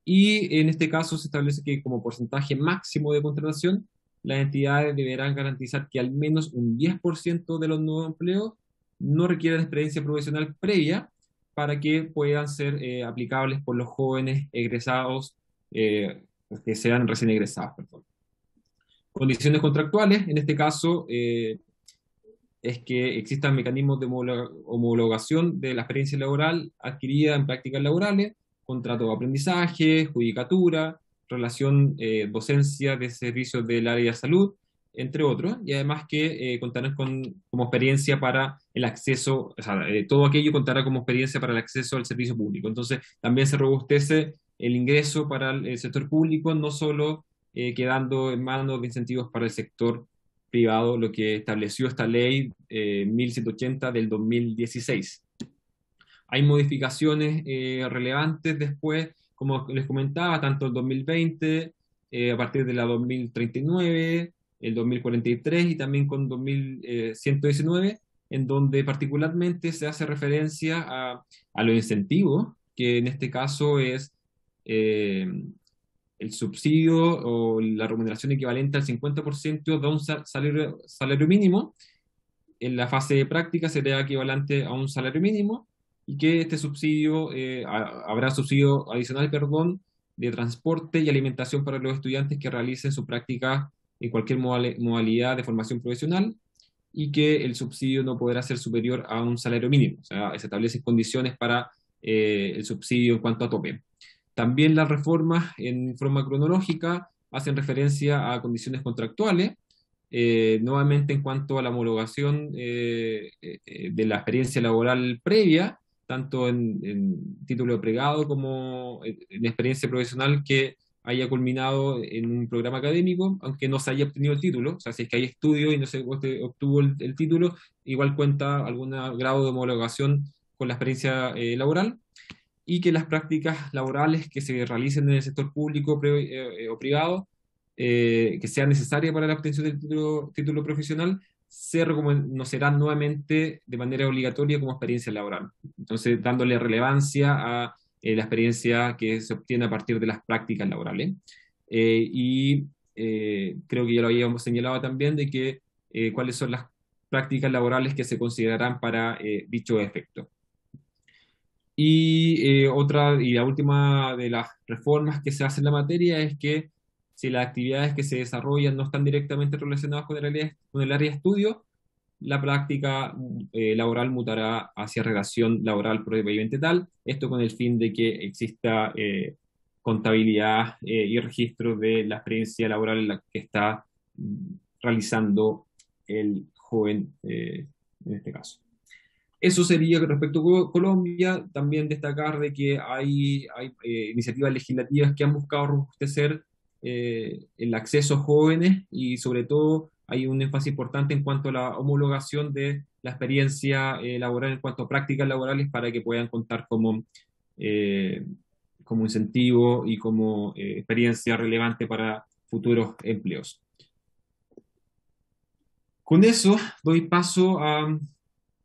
y en este caso se establece que como porcentaje máximo de contratación, las entidades deberán garantizar que al menos un diez por ciento de los nuevos empleos no requieran experiencia profesional previa para que puedan ser eh, aplicables por los jóvenes egresados, eh, que sean recién egresados, perdón. Condiciones contractuales, en este caso, eh, es que existan mecanismos de homologación de la experiencia laboral adquirida en prácticas laborales, contrato de aprendizaje, judicatura, relación eh, docencia de servicios del área de salud, entre otros, y además que eh, contarán con, como experiencia para el acceso, o sea, eh, todo aquello contará como experiencia para el acceso al servicio público. Entonces, también se robustece el ingreso para el, el sector público, no solo eh, quedando en manos de incentivos para el sector privado, lo que estableció esta ley eh, mil ciento ochenta del dos mil dieciséis. Hay modificaciones eh, relevantes después, como les comentaba, tanto el dos mil veinte, eh, a partir de la dos mil treinta y nueve, el dos mil cuarenta y tres y también con dos mil ciento diecinueve, en donde particularmente se hace referencia a, a los incentivos, que en este caso es eh, el subsidio o la remuneración equivalente al cincuenta por ciento de un salario, salario mínimo. En la fase de práctica será equivalente a un salario mínimo, y que este subsidio, eh, a, habrá subsidio adicional, perdón, de transporte y alimentación para los estudiantes que realicen su práctica en cualquier modalidad de formación profesional, y que el subsidio no podrá ser superior a un salario mínimo. O sea, se establecen condiciones para eh, el subsidio en cuanto a tope. También las reformas en forma cronológica hacen referencia a condiciones contractuales, eh, nuevamente en cuanto a la homologación eh, eh, de la experiencia laboral previa, tanto en, en título de pregrado como en experiencia profesional que haya culminado en un programa académico, aunque no se haya obtenido el título. O sea, si es que hay estudio y no se obtuvo el, el título, igual cuenta algún grado de homologación con la experiencia eh, laboral, y que las prácticas laborales que se realicen en el sector público pre, eh, o privado, eh, que sea necesaria para la obtención del título, título profesional, se reconocerán nuevamente de manera obligatoria como experiencia laboral. Entonces, dándole relevancia a eh, la experiencia que se obtiene a partir de las prácticas laborales. Eh, y eh, creo que ya lo habíamos señalado también de que eh, cuáles son las prácticas laborales que se considerarán para eh, dicho efecto. Y, eh, otra, y la última de las reformas que se hace en la materia es que si las actividades que se desarrollan no están directamente relacionadas con el área, con el área de estudio, la práctica eh, laboral mutará hacia relación laboral propiamente tal, esto con el fin de que exista eh, contabilidad eh, y registro de la experiencia laboral en la que está realizando el joven eh, en este caso. Eso sería respecto a Colombia. También destacar de que hay, hay eh, iniciativas legislativas que han buscado robustecer Eh, el acceso a jóvenes, y sobre todo hay un énfasis importante en cuanto a la homologación de la experiencia eh, laboral en cuanto a prácticas laborales para que puedan contar como, eh, como incentivo y como eh, experiencia relevante para futuros empleos. Con eso doy paso a,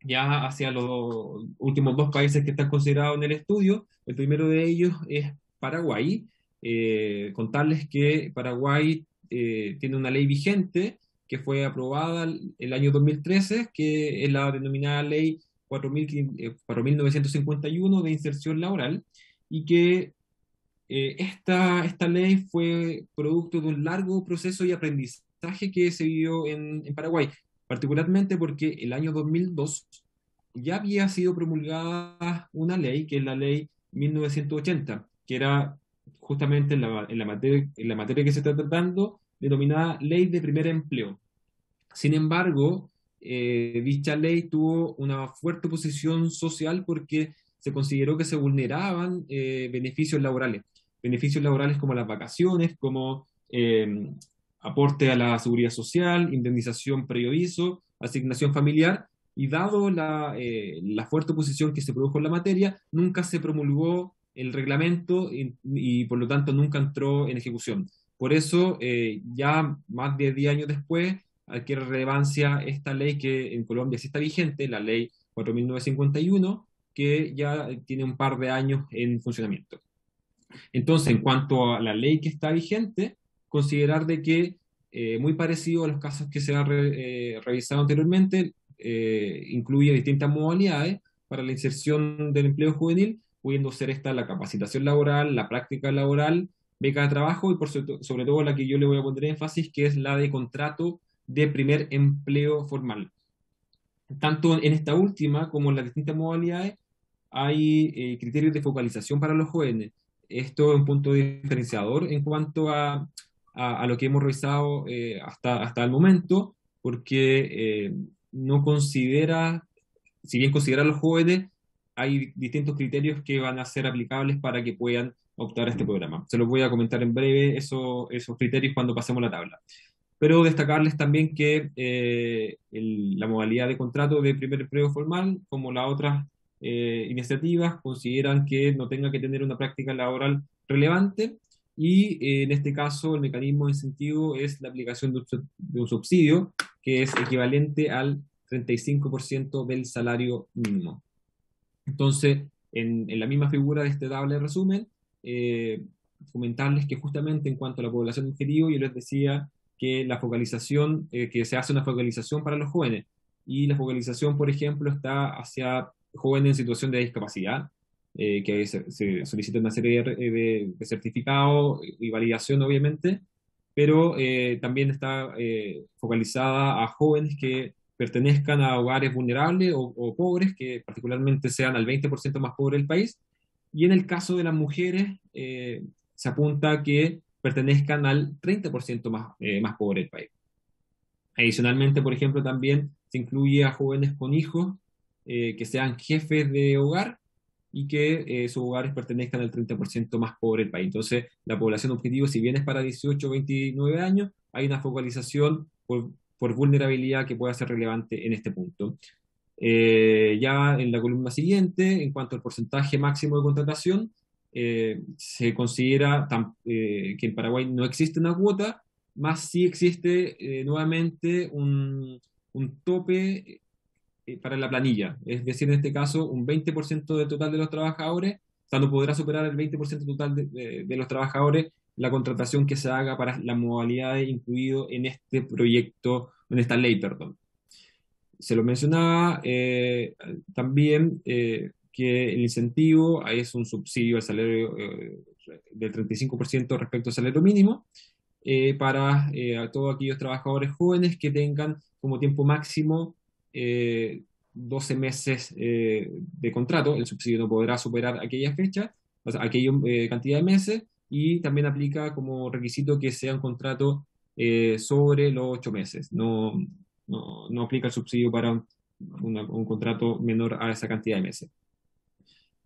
ya hacia los últimos dos países que están considerados en el estudio. El primero de ellos es Paraguay. Eh, contarles que Paraguay eh, tiene una ley vigente que fue aprobada el, el año dos mil trece, que es la denominada Ley cuatro mil novecientos cincuenta y uno de inserción laboral, y que eh, esta, esta ley fue producto de un largo proceso y aprendizaje que se vivió en, en Paraguay, particularmente porque el año dos mil dos ya había sido promulgada una ley, que es la Ley mil novecientos ochenta, que era justamente en la, en, la materia, en la materia que se está tratando, denominada Ley de Primer Empleo. Sin embargo, eh, dicha ley tuvo una fuerte posición social porque se consideró que se vulneraban eh, beneficios laborales. Beneficios laborales como las vacaciones, como eh, aporte a la seguridad social, indemnización previo aviso, asignación familiar, y dado la, eh, la fuerte oposición que se produjo en la materia, nunca se promulgó el reglamento y, y por lo tanto nunca entró en ejecución. Por eso, eh, ya más de diez años después, adquiere relevancia esta ley que en Colombia sí está vigente, la Ley cuatro mil novecientos cincuenta y uno, que ya tiene un par de años en funcionamiento. Entonces, en cuanto a la ley que está vigente, considerar de que, eh, muy parecido a los casos que se han re, eh, revisado anteriormente, eh, incluye distintas modalidades para la inserción del empleo juvenil, pudiendo ser esta la capacitación laboral, la práctica laboral, beca de trabajo, y por sobre, sobre todo la que yo le voy a poner énfasis, que es la de contrato de primer empleo formal. Tanto en esta última como en las distintas modalidades, hay eh, criterios de focalización para los jóvenes. Esto es un punto diferenciador en cuanto a, a, a lo que hemos revisado eh, hasta, hasta el momento, porque eh, no considera, si bien considera a los jóvenes, hay distintos criterios que van a ser aplicables para que puedan optar a este programa. Se los voy a comentar en breve eso, esos criterios cuando pasemos la tabla. Pero destacarles también que eh, el, la modalidad de contrato de primer empleo formal, como las otras eh, iniciativas, consideran que no tenga que tener una práctica laboral relevante, y eh, en este caso el mecanismo de incentivo es la aplicación de un, de un subsidio, que es equivalente al treinta y cinco por ciento del salario mínimo. Entonces, en, en la misma figura de esta tabla de resumen, eh, comentarles que justamente en cuanto a la población objetivo, yo les decía que la focalización, eh, que se hace una focalización para los jóvenes, y la focalización, por ejemplo, está hacia jóvenes en situación de discapacidad, eh, que se, se solicita una serie de, de certificados y validación, obviamente, pero eh, también está eh, focalizada a jóvenes que pertenezcan a hogares vulnerables o, o pobres, que particularmente sean al veinte por ciento más pobres del país, y en el caso de las mujeres eh, se apunta que pertenezcan al treinta por ciento más, eh, más pobre del país. Adicionalmente, por ejemplo, también se incluye a jóvenes con hijos eh, que sean jefes de hogar y que eh, sus hogares pertenezcan al treinta por ciento más pobre del país. Entonces, la población objetivo, si bien es para dieciocho a veintinueve años, hay una focalización por, por vulnerabilidad que pueda ser relevante en este punto. Eh, ya en la columna siguiente, en cuanto al porcentaje máximo de contratación, Eh, se considera tam, eh, que en Paraguay no existe una cuota, más sí existe eh, nuevamente un, un tope eh, para la planilla, es decir, en este caso un veinte por ciento del total de los trabajadores, o sea, no podrá superar el veinte por ciento total de, de, de los trabajadores la contratación que se haga para las modalidades incluido en este proyecto, en esta ley, perdón. Se lo mencionaba eh, también eh, que el incentivo es un subsidio al salario eh, del treinta y cinco por ciento respecto al salario mínimo eh, para eh, a todos aquellos trabajadores jóvenes que tengan como tiempo máximo eh, doce meses eh, de contrato. El subsidio no podrá superar aquella fecha, o sea, aquella eh, cantidad de meses, y también aplica como requisito que sea un contrato eh, sobre los ocho meses. No, no, no aplica el subsidio para un, una, un contrato menor a esa cantidad de meses.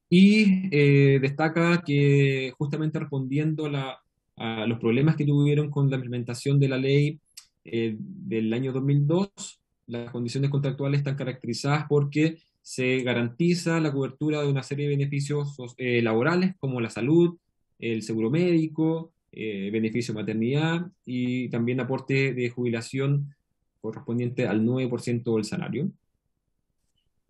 Y eh, destaca que justamente respondiendo la, a los problemas que tuvieron con la implementación de la ley eh, del año dos mil dos, las condiciones contractuales están caracterizadas porque se garantiza la cobertura de una serie de beneficios eh, laborales como la salud, el seguro médico, eh, beneficio de maternidad y también aporte de jubilación correspondiente al nueve por ciento del salario.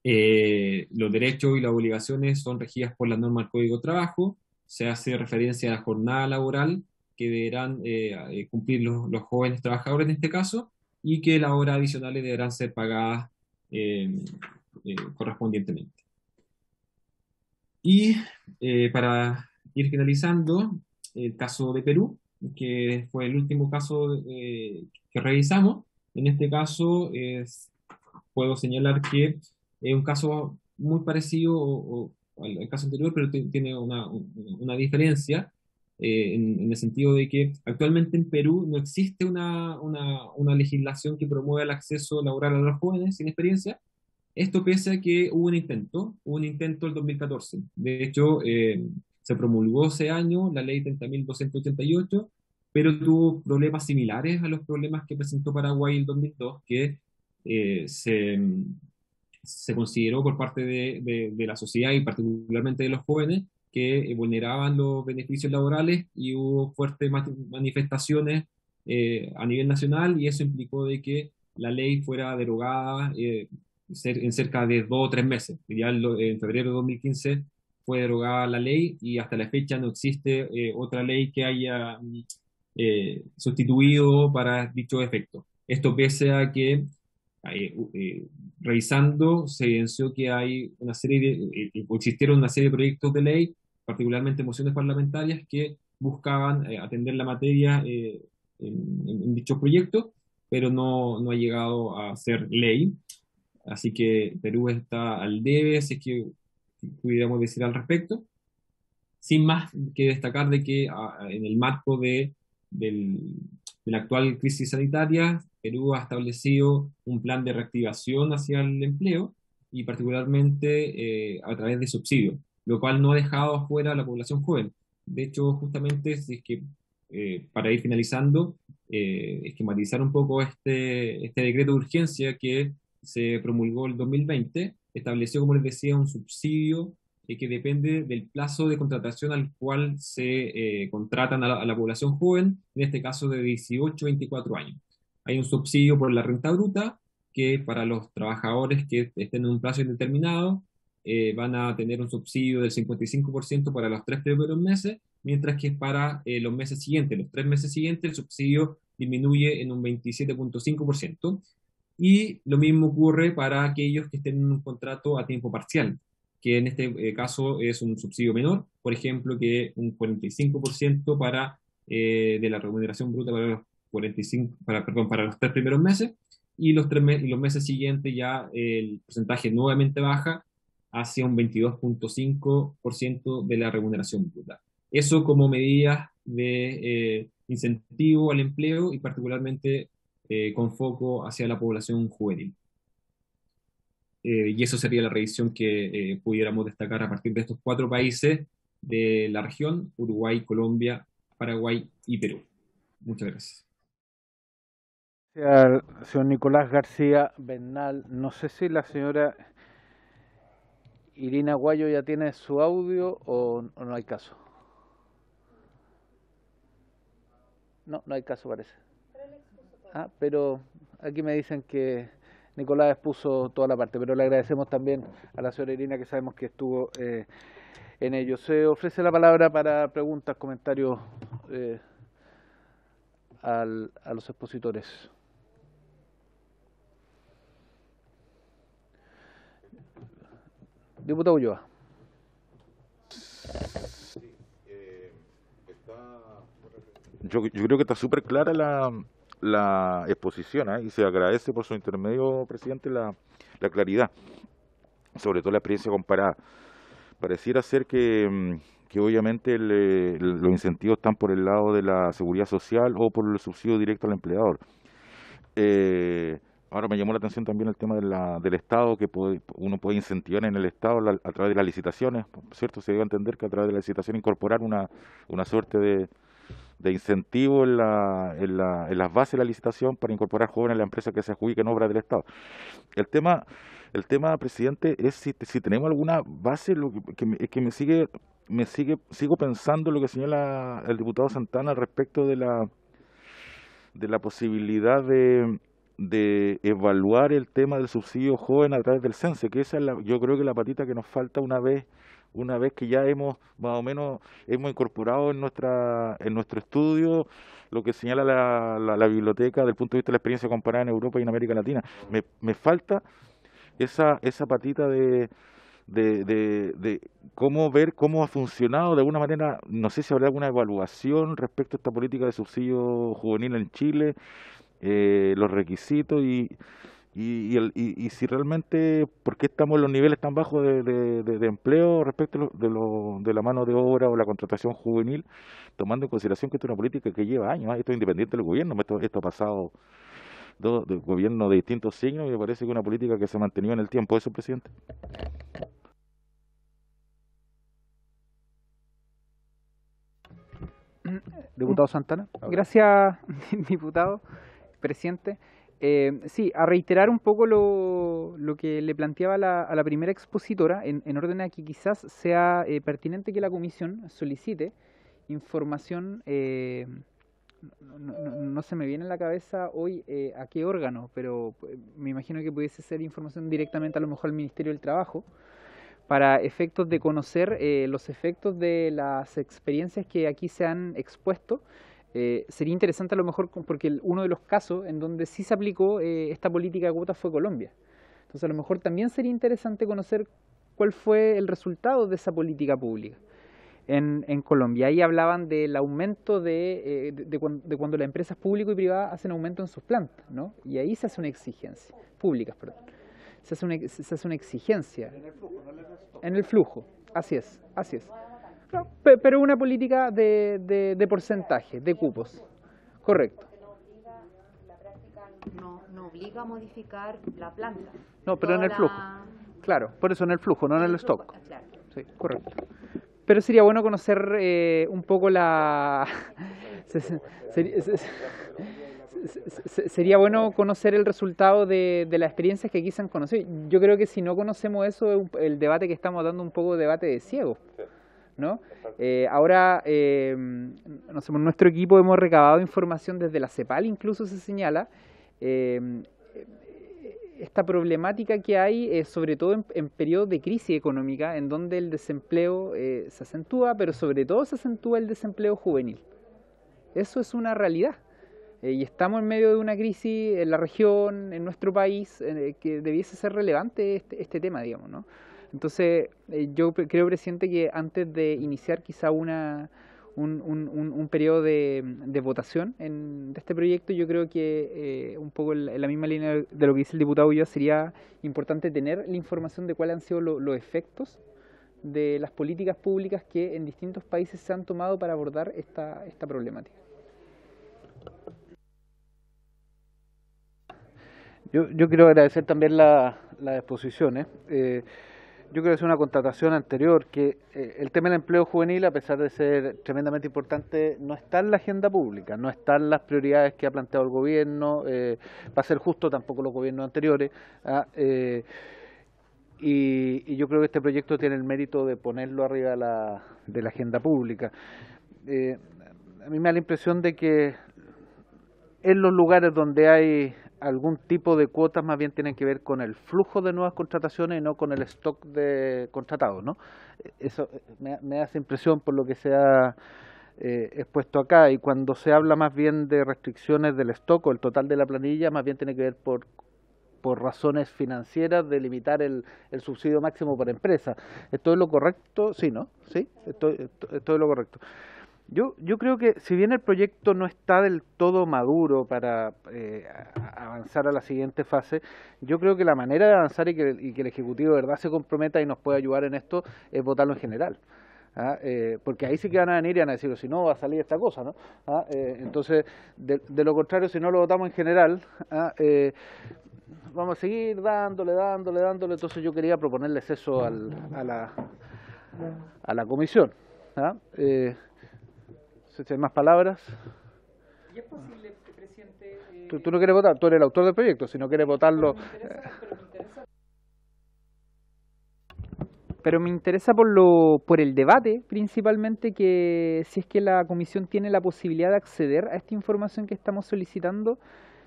Eh, los derechos y las obligaciones son regidas por las normas del Código de Trabajo, se hace referencia a la jornada laboral que deberán eh, cumplir los, los jóvenes trabajadores en este caso, y que las horas adicionales deberán ser pagadas eh, eh, correspondientemente. Y eh, para ir finalizando, el caso de Perú, que fue el último caso eh, que revisamos, en este caso es, puedo señalar que es un caso muy parecido o, o, al, al caso anterior, pero tiene una, una diferencia, eh, en, en el sentido de que actualmente en Perú no existe una, una, una legislación que promueva el acceso laboral a los jóvenes sin experiencia. Esto pese a que hubo un intento, hubo un intento en el dos mil catorce. De hecho, eh, se promulgó ese año la Ley treinta mil doscientos ochenta y ocho, pero tuvo problemas similares a los problemas que presentó Paraguay en el dos mil dos, que eh, se, se consideró por parte de, de, de la sociedad y particularmente de los jóvenes que eh, vulneraban los beneficios laborales, y hubo fuertes manifestaciones eh, a nivel nacional, y eso implicó de que la ley fuera derogada eh, en cerca de dos o tres meses. Ya en febrero de dos mil quince fue derogada la ley, y hasta la fecha no existe eh, otra ley que haya eh, sustituido para dicho efecto. Esto pese a que, eh, eh, revisando, se evidenció que hay una serie de, eh, existieron una serie de proyectos de ley, particularmente mociones parlamentarias, que buscaban eh, atender la materia eh, en, en dichos proyectos, pero no, no ha llegado a ser ley. Así que Perú está al debe, si es que pudiéramos decir al respecto. Sin más que destacar de que a, en el marco de, del, de la actual crisis sanitaria, Perú ha establecido un plan de reactivación hacia el empleo, y particularmente eh, a través de subsidios, lo cual no ha dejado afuera a la población joven. De hecho, justamente, si es que, eh, para ir finalizando, eh, esquematizar un poco este, este decreto de urgencia que se promulgó el dos mil veinte, estableció, como les decía, un subsidio eh, que depende del plazo de contratación al cual se eh, contratan a la, a la población joven, en este caso de dieciocho a veinticuatro años. Hay un subsidio por la renta bruta, que para los trabajadores que estén en un plazo indeterminado eh, van a tener un subsidio del cincuenta y cinco por ciento para los tres primeros meses, mientras que para eh, los meses siguientes, los tres meses siguientes, el subsidio disminuye en un veintisiete punto cinco por ciento. Y lo mismo ocurre para aquellos que estén en un contrato a tiempo parcial, que en este eh, caso es un subsidio menor, por ejemplo, que un cuarenta y cinco por ciento para, eh, de la remuneración bruta para los, cuarenta y cinco, para, perdón, para los tres primeros meses, y los, tres mes, y los meses siguientes ya el porcentaje nuevamente baja hacia un veintidós punto cinco por ciento de la remuneración bruta. Eso como medidas de eh, incentivo al empleo y particularmente Eh, con foco hacia la población juvenil. Eh, y eso sería la revisión que eh, pudiéramos destacar a partir de estos cuatro países de la región: Uruguay, Colombia, Paraguay y Perú. Muchas gracias. Gracias, señor Nicolás García Bernal. No sé si la señora Irina Aguayo ya tiene su audio o, o no hay caso. No, no hay caso, parece. Ah, pero aquí me dicen que Nicolás expuso toda la parte, pero le agradecemos también a la señora Irina, que sabemos que estuvo eh, en ello. Se ofrece la palabra para preguntas, comentarios eh, al, a los expositores. Diputado Ulloa. Sí, eh, está... yo, yo creo que está súper clara la... la exposición, ¿eh? Y se agradece por su intermedio, presidente, la, la claridad, sobre todo la experiencia comparada. Pareciera ser que, que obviamente el, el, los incentivos están por el lado de la seguridad social o por el subsidio directo al empleador. Eh, ahora me llamó la atención también el tema de la, del Estado, que puede, uno puede incentivar en el Estado la, a través de las licitaciones, ¿cierto? Se debe entender que a través de la licitación incorporar una, una suerte de... de incentivo en, la, en, la, en las bases de la licitación para incorporar jóvenes a la empresa que se adjudique en obras del Estado. El tema, el tema presidente, es si, si tenemos alguna base. Lo que, que, que me sigue, me sigue, sigo pensando lo que señala el diputado Santana respecto de la, de la posibilidad de, de evaluar el tema del subsidio joven a través del SENCE, que esa es la, yo creo que la patita que nos falta una vez. Una vez que ya hemos, más o menos, hemos incorporado en nuestra en nuestro estudio lo que señala la, la, la biblioteca desde el punto de vista de la experiencia comparada en Europa y en América Latina. Me, me falta esa esa patita de, de, de, de cómo ver cómo ha funcionado de alguna manera. No sé si habrá alguna evaluación respecto a esta política de subsidio juvenil en Chile, eh, los requisitos y... Y, y, el, y, y si realmente, ¿por qué estamos en los niveles tan bajos de, de, de, de empleo respecto lo, de, lo, de la mano de obra o la contratación juvenil, tomando en consideración que esto es una política que lleva años, esto es independiente del gobierno, esto, esto ha pasado do, de gobiernos de distintos signos y me parece que es una política que se ha mantenido en el tiempo? ¿Eso, presidente? Diputado Santana. Gracias, diputado, presidente. Eh, sí, a reiterar un poco lo, lo que le planteaba la, a la primera expositora, en, en orden a que quizás sea eh, pertinente que la comisión solicite información, eh, no, no, no se me viene en la cabeza hoy eh, a qué órgano, pero me imagino que pudiese ser información directamente a lo mejor al Ministerio del Trabajo, para efectos de conocer eh, los efectos de las experiencias que aquí se han expuesto. Eh, sería interesante a lo mejor porque uno de los casos en donde sí se aplicó eh, esta política de cuotas fue Colombia. Entonces a lo mejor también sería interesante conocer cuál fue el resultado de esa política pública en, en Colombia. Ahí hablaban del aumento de, eh, de, de, cuando, de cuando las empresas públicas y privadas hacen aumento en sus plantas, ¿no? Y ahí se hace una exigencia, públicas, perdón. Se hace una, se hace una exigencia. En el flujo, no en el stock. En el flujo, así es, así es. No, pero una política de, de, de porcentaje, de cupos, correcto. No, no obliga a modificar la planta. No, pero en el flujo, claro, por eso en el flujo, no en el stock. Sí, correcto. Pero sería bueno conocer eh, un poco la... Sería bueno conocer el resultado de, de las experiencias que aquí se han conocido. Yo creo que si no conocemos eso, el debate que estamos dando un poco de debate de ciegos, ¿no? Eh, ahora, eh, no sé, en nuestro equipo hemos recabado información desde la CEPAL, incluso se señala eh, esta problemática que hay, eh, sobre todo en, en periodos de crisis económica, en donde el desempleo eh, se acentúa, pero sobre todo se acentúa el desempleo juvenil. Eso es una realidad. Eh, y estamos en medio de una crisis en la región, en nuestro país, eh, que debiese ser relevante este, este tema, digamos, ¿no? Entonces, eh, yo creo, presidente, que antes de iniciar quizá una, un, un, un, un periodo de, de votación en, de este proyecto, yo creo que eh, un poco en la misma línea de lo que dice el diputado Ulloa, sería importante tener la información de cuáles han sido lo, los efectos de las políticas públicas que en distintos países se han tomado para abordar esta, esta problemática. Yo, yo quiero agradecer también la, las exposiciones. Eh, Yo creo que es una constatación anterior, que eh, el tema del empleo juvenil, a pesar de ser tremendamente importante, no está en la agenda pública, no están las prioridades que ha planteado el gobierno, eh, para ser justo tampoco los gobiernos anteriores, ah, eh, y, y yo creo que este proyecto tiene el mérito de ponerlo arriba de la, de la agenda pública. Eh, a mí me da la impresión de que en los lugares donde hay algún tipo de cuotas más bien tienen que ver con el flujo de nuevas contrataciones y no con el stock de contratados, ¿no? Eso me, me hace impresión por lo que se ha eh, expuesto acá, y cuando se habla más bien de restricciones del stock o el total de la planilla, más bien tiene que ver por, por razones financieras de limitar el, el subsidio máximo para empresas. ¿Esto es lo correcto? Sí, ¿no? Sí, esto, esto, esto es lo correcto. Yo, yo creo que si bien el proyecto no está del todo maduro para eh, avanzar a la siguiente fase, yo creo que la manera de avanzar y que, y que el Ejecutivo de verdad se comprometa y nos pueda ayudar en esto es votarlo en general. ¿Ah? Eh, porque ahí sí que van a venir y van a decir, si no va a salir esta cosa, ¿no? ¿Ah? Eh, entonces, de, de lo contrario, si no lo votamos en general, ¿ah? eh, vamos a seguir dándole, dándole, dándole. Entonces yo quería proponerles eso al, a, la, a la comisión. ¿Ah? Eh, Si hay más palabras. ¿Y es posible, presidente? Eh, ¿Tú, tú no quieres votar, tú eres el autor del proyecto, si no quieres votarlo... Pero me interesa, pero me interesa. Pero me interesa por, lo, por el debate, principalmente, que si es que la comisión tiene la posibilidad de acceder a esta información que estamos solicitando,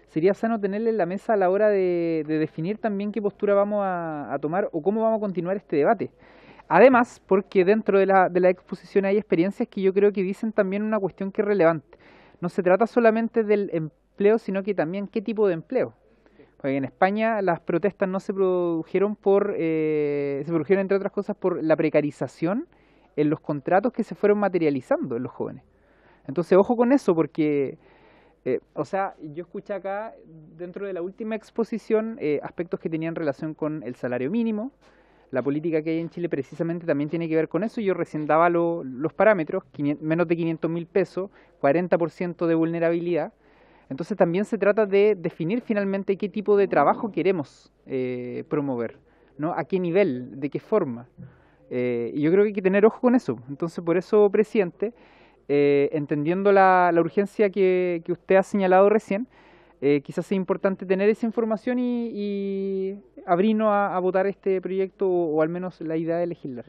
sería sano tenerla en la mesa a la hora de, de definir también qué postura vamos a, a tomar o cómo vamos a continuar este debate. Además, porque dentro de la, de la exposición hay experiencias que yo creo que dicen también una cuestión que es relevante. No se trata solamente del empleo, sino que también qué tipo de empleo. Porque en España las protestas no se produjeron por, eh, se produjeron entre otras cosas por la precarización en los contratos que se fueron materializando en los jóvenes. Entonces, ojo con eso, porque Eh, o sea, yo escuché acá, dentro de la última exposición, eh, aspectos que tenían relación con el salario mínimo. La política que hay en Chile precisamente también tiene que ver con eso. Yo recién daba lo, los parámetros, quinientos, menos de quinientos mil pesos, cuarenta por ciento de vulnerabilidad. Entonces también se trata de definir finalmente qué tipo de trabajo queremos eh, promover, ¿no? A qué nivel, de qué forma. Eh, y yo creo que hay que tener ojo con eso. Entonces por eso, presidente, eh, entendiendo la, la urgencia que, que usted ha señalado recién, Eh, quizás sea importante tener esa información y, y abrirnos a, a votar este proyecto o, o al menos la idea de legislar.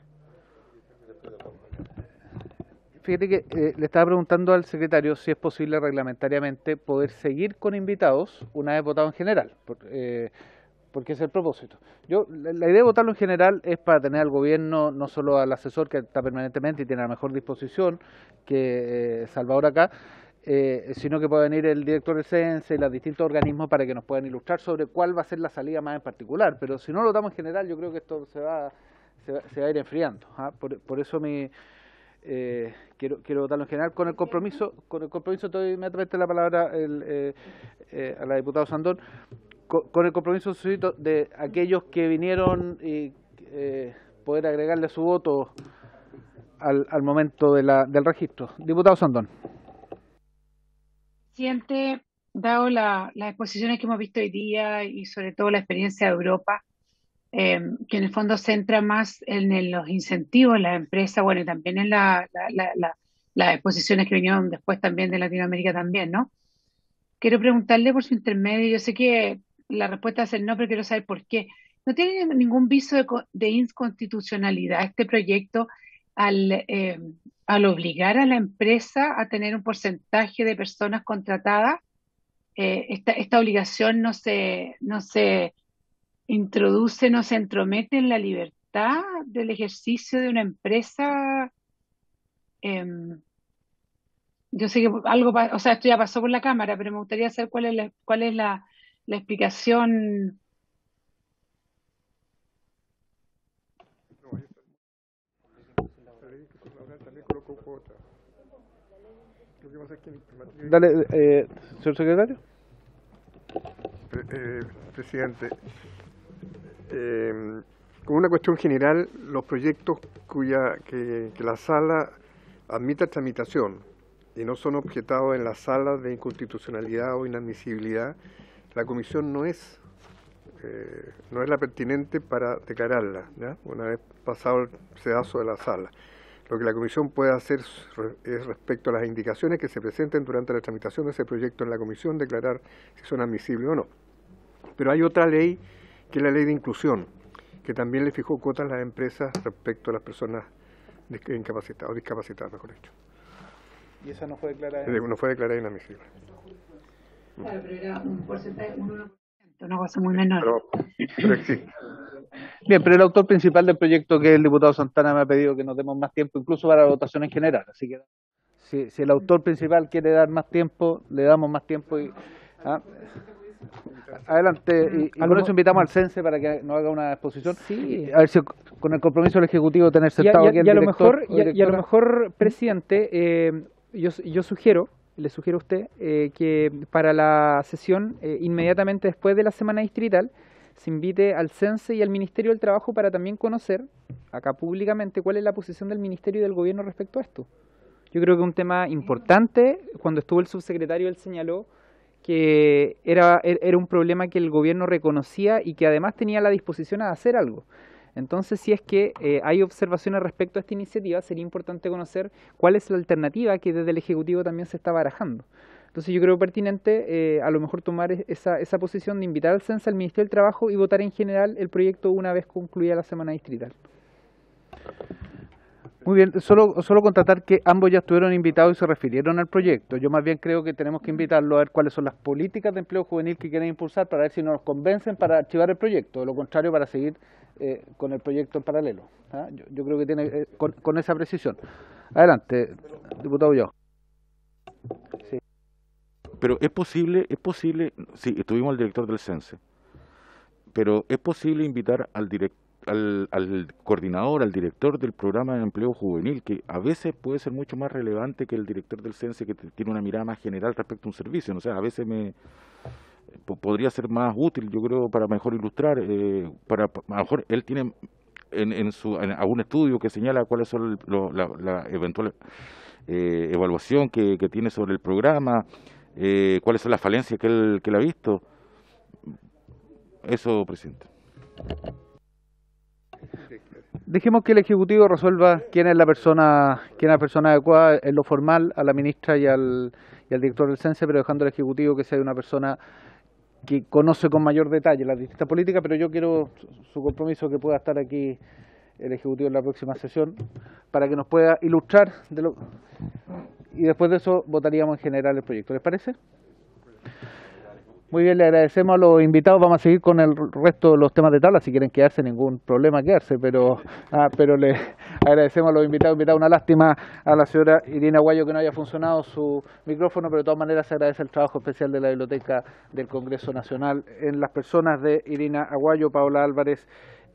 Fíjate que eh, le estaba preguntando al secretario si es posible reglamentariamente poder seguir con invitados una vez votado en general, por, eh, porque es el propósito. Yo la, la idea de votarlo en general es para tener al gobierno, no solo al asesor que está permanentemente y tiene la mejor disposición que eh, Salvador acá, Eh, sino que puede venir el director del SENCE y los distintos organismos para que nos puedan ilustrar sobre cuál va a ser la salida más en particular. Pero si no lo damos en general, yo creo que esto se va, se va, se va a ir enfriando. ¿Ah? Por, por eso me, eh, quiero, quiero votarlo en general. Con el compromiso, con el compromiso te doy inmediatamente la palabra el, eh, eh, a la diputada Sandón. Con, con el compromiso de aquellos que vinieron y eh, poder agregarle su voto al, al momento de la, del registro. Diputado Sandón. Presidente, dado la, las exposiciones que hemos visto hoy día y sobre todo la experiencia de Europa, eh, que en el fondo se centra más en, en los incentivos de las empresas, bueno, y también en la, la, la, la, las exposiciones que vinieron después también de Latinoamérica también, ¿no? Quiero preguntarle por su intermedio, yo sé que la respuesta es el no, pero quiero saber por qué. ¿No tiene ningún viso de, de inconstitucionalidad este proyecto al... Eh, al obligar a la empresa a tener un porcentaje de personas contratadas? eh, esta, esta obligación no se, no se introduce, no se entromete en la libertad del ejercicio de una empresa. Eh, yo sé que algo, o sea, esto ya pasó por la Cámara, pero me gustaría saber cuál es la, cuál es la, la explicación. Dale, eh, señor secretario. Pre eh, presidente, eh, como una cuestión general, los proyectos cuya que, que la sala admita tramitación y no son objetados en la sala de inconstitucionalidad o inadmisibilidad, la comisión no es eh, no es la pertinente para declararla, ¿ya? Una vez pasado el sedazo de la sala. Lo que la Comisión puede hacer es, respecto a las indicaciones que se presenten durante la tramitación de ese proyecto en la Comisión, declarar si son admisibles o no. Pero hay otra ley, que es la Ley de Inclusión, que también le fijó cuotas a las empresas respecto a las personas incapacitadas, o discapacitadas, mejor dicho. ¿Y esa no fue declarada? No fue declarada inadmisible. Claro, pero era un porcentaje, un uno por ciento, una cosa muy menor. Pero, pero existe. Bien, pero el autor principal del proyecto, que es el diputado Santana, me ha pedido que nos demos más tiempo, incluso para la votación en general. Así que si, si el autor principal quiere dar más tiempo, le damos más tiempo. Y, ¿ah? Adelante. Y, y algunos invitamos al SENCE para que nos haga una exposición. Sí. A ver si con el compromiso del Ejecutivo tener sentado aquí el director. Y a lo mejor, presidente, eh, yo, yo sugiero, le sugiero a usted, eh, que para la sesión, eh, inmediatamente después de la semana distrital, se invite al SENCE y al Ministerio del Trabajo para también conocer, acá públicamente, cuál es la posición del Ministerio y del Gobierno respecto a esto. Yo creo que un tema importante, cuando estuvo el subsecretario, él señaló que era, era un problema que el Gobierno reconocía y que además tenía la disposición a hacer algo. Entonces, si es que eh, hay observaciones respecto a esta iniciativa, sería importante conocer cuál es la alternativa que desde el Ejecutivo también se está barajando. Entonces yo creo pertinente eh, a lo mejor tomar esa, esa posición de invitar al SENCE, al Ministerio del Trabajo y votar en general el proyecto una vez concluida la semana distrital. Muy bien, solo, solo constatar que ambos ya estuvieron invitados y se refirieron al proyecto. Yo más bien creo que tenemos que invitarlo a ver cuáles son las políticas de empleo juvenil que quieren impulsar para ver si nos convencen para archivar el proyecto, de lo contrario para seguir eh, con el proyecto en paralelo. ¿Ah? Yo, yo creo que tiene eh, con, con esa precisión. Adelante, diputado Ulloa. Sí. Pero es posible, es posible, sí, estuvimos al director del SENCE, pero es posible invitar al direct, al, al coordinador, al director del programa de empleo juvenil, que a veces puede ser mucho más relevante que el director del SENCE, que tiene una mirada más general respecto a un servicio. O sea, a veces me podría ser más útil, yo creo, para mejor ilustrar, eh, para a lo mejor él tiene en, en su en algún estudio que señala cuáles son lo, la, la eventual eh, evaluación que, que tiene sobre el programa, eh, cuáles son las falencias que él, que él ha visto. Eso, presidente. Dejemos que el Ejecutivo resuelva quién es la persona, quién es la persona adecuada en lo formal a la ministra y al, y al director del SENCE, pero dejando al Ejecutivo que sea una persona que conoce con mayor detalle las distintas políticas, pero yo quiero su compromiso que pueda estar aquí el Ejecutivo en la próxima sesión para que nos pueda ilustrar de lo, y después de eso votaríamos en general el proyecto. ¿Les parece? Muy bien, le agradecemos a los invitados. Vamos a seguir con el resto de los temas de tabla. Si quieren quedarse, ningún problema quedarse, pero ah, pero le agradecemos a los invitados. invitados. Una lástima a la señora Irina Aguayo que no haya funcionado su micrófono, pero de todas maneras se agradece el trabajo especial de la Biblioteca del Congreso Nacional en las personas de Irina Aguayo, Paola Álvarez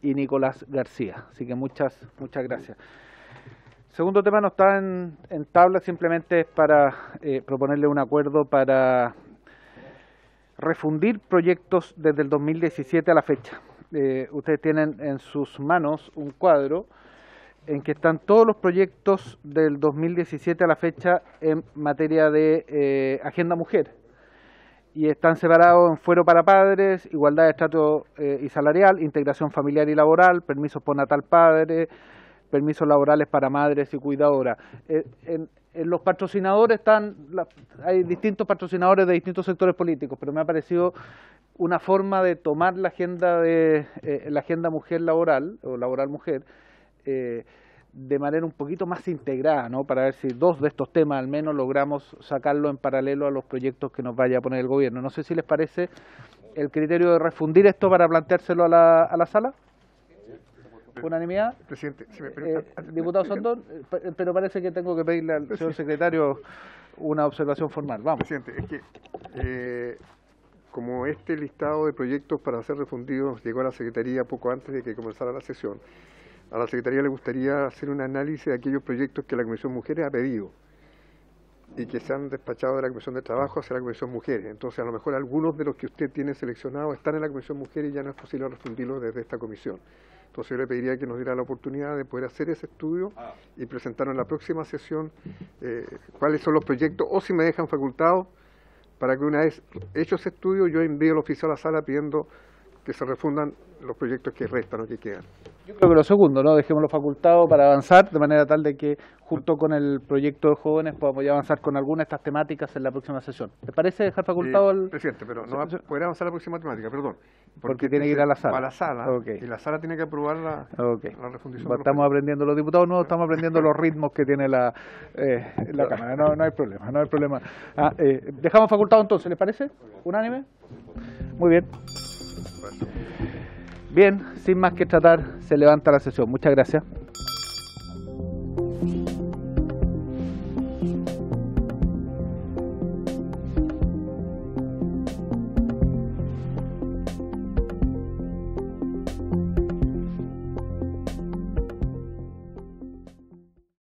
y Nicolás García. Así que muchas, muchas gracias. Segundo tema no está en, en tabla, simplemente es para eh, proponerle un acuerdo para refundir proyectos desde el dos mil diecisiete a la fecha. Eh, ustedes tienen en sus manos un cuadro en que están todos los proyectos del dos mil diecisiete a la fecha en materia de eh, agenda mujer, y están separados en fuero para padres, igualdad de estrato eh, y salarial, integración familiar y laboral, permisos por natal padre, permisos laborales para madres y cuidadoras. Eh, en, en los patrocinadores están, la, hay distintos patrocinadores de distintos sectores políticos, pero me ha parecido una forma de tomar la agenda de eh, la agenda mujer laboral o laboral mujer eh, de manera un poquito más integrada, ¿no? Para ver si dos de estos temas al menos logramos sacarlo en paralelo a los proyectos que nos vaya a poner el gobierno. No sé si les parece el criterio de refundir esto para planteárselo a la, a la sala. Unanimidad. Presidente, si me pregunta, eh, diputado Sondón, pero parece que tengo que pedirle al señor secretario una observación formal. Vamos. Presidente, es que eh, como este listado de proyectos para ser refundidos llegó a la Secretaría poco antes de que comenzara la sesión, a la Secretaría le gustaría hacer un análisis de aquellos proyectos que la Comisión Mujeres ha pedido y que se han despachado de la Comisión de Trabajo hacia la Comisión Mujeres. Entonces, a lo mejor algunos de los que usted tiene seleccionados están en la Comisión Mujeres y ya no es posible refundirlos desde esta comisión. Entonces yo le pediría que nos diera la oportunidad de poder hacer ese estudio y presentar en la próxima sesión eh, cuáles son los proyectos, o si me dejan facultado, para que una vez hecho ese estudio yo envíe el oficio a la sala pidiendo que se refundan los proyectos que restan o que quedan. Yo creo que lo segundo, ¿no? Dejémoslo facultado para avanzar, de manera tal de que junto con el proyecto de jóvenes podamos ya avanzar con alguna de estas temáticas en la próxima sesión. ¿Te parece dejar facultado al...? Eh, presidente, pero no va a poder avanzar la próxima temática, perdón. Porque, porque tiene que ir a la sala. A la sala, okay. Y la sala tiene que aprobar la, okay. la refundición. Estamos los aprendiendo los diputados nuevos, estamos aprendiendo los ritmos que tiene la, eh, la Cámara. No, no hay problema, no hay problema. Ah, eh, dejamos facultado entonces, ¿les parece? ¿Unánime? Muy bien. Bien, sin más que tratar, se levanta la sesión. Muchas gracias.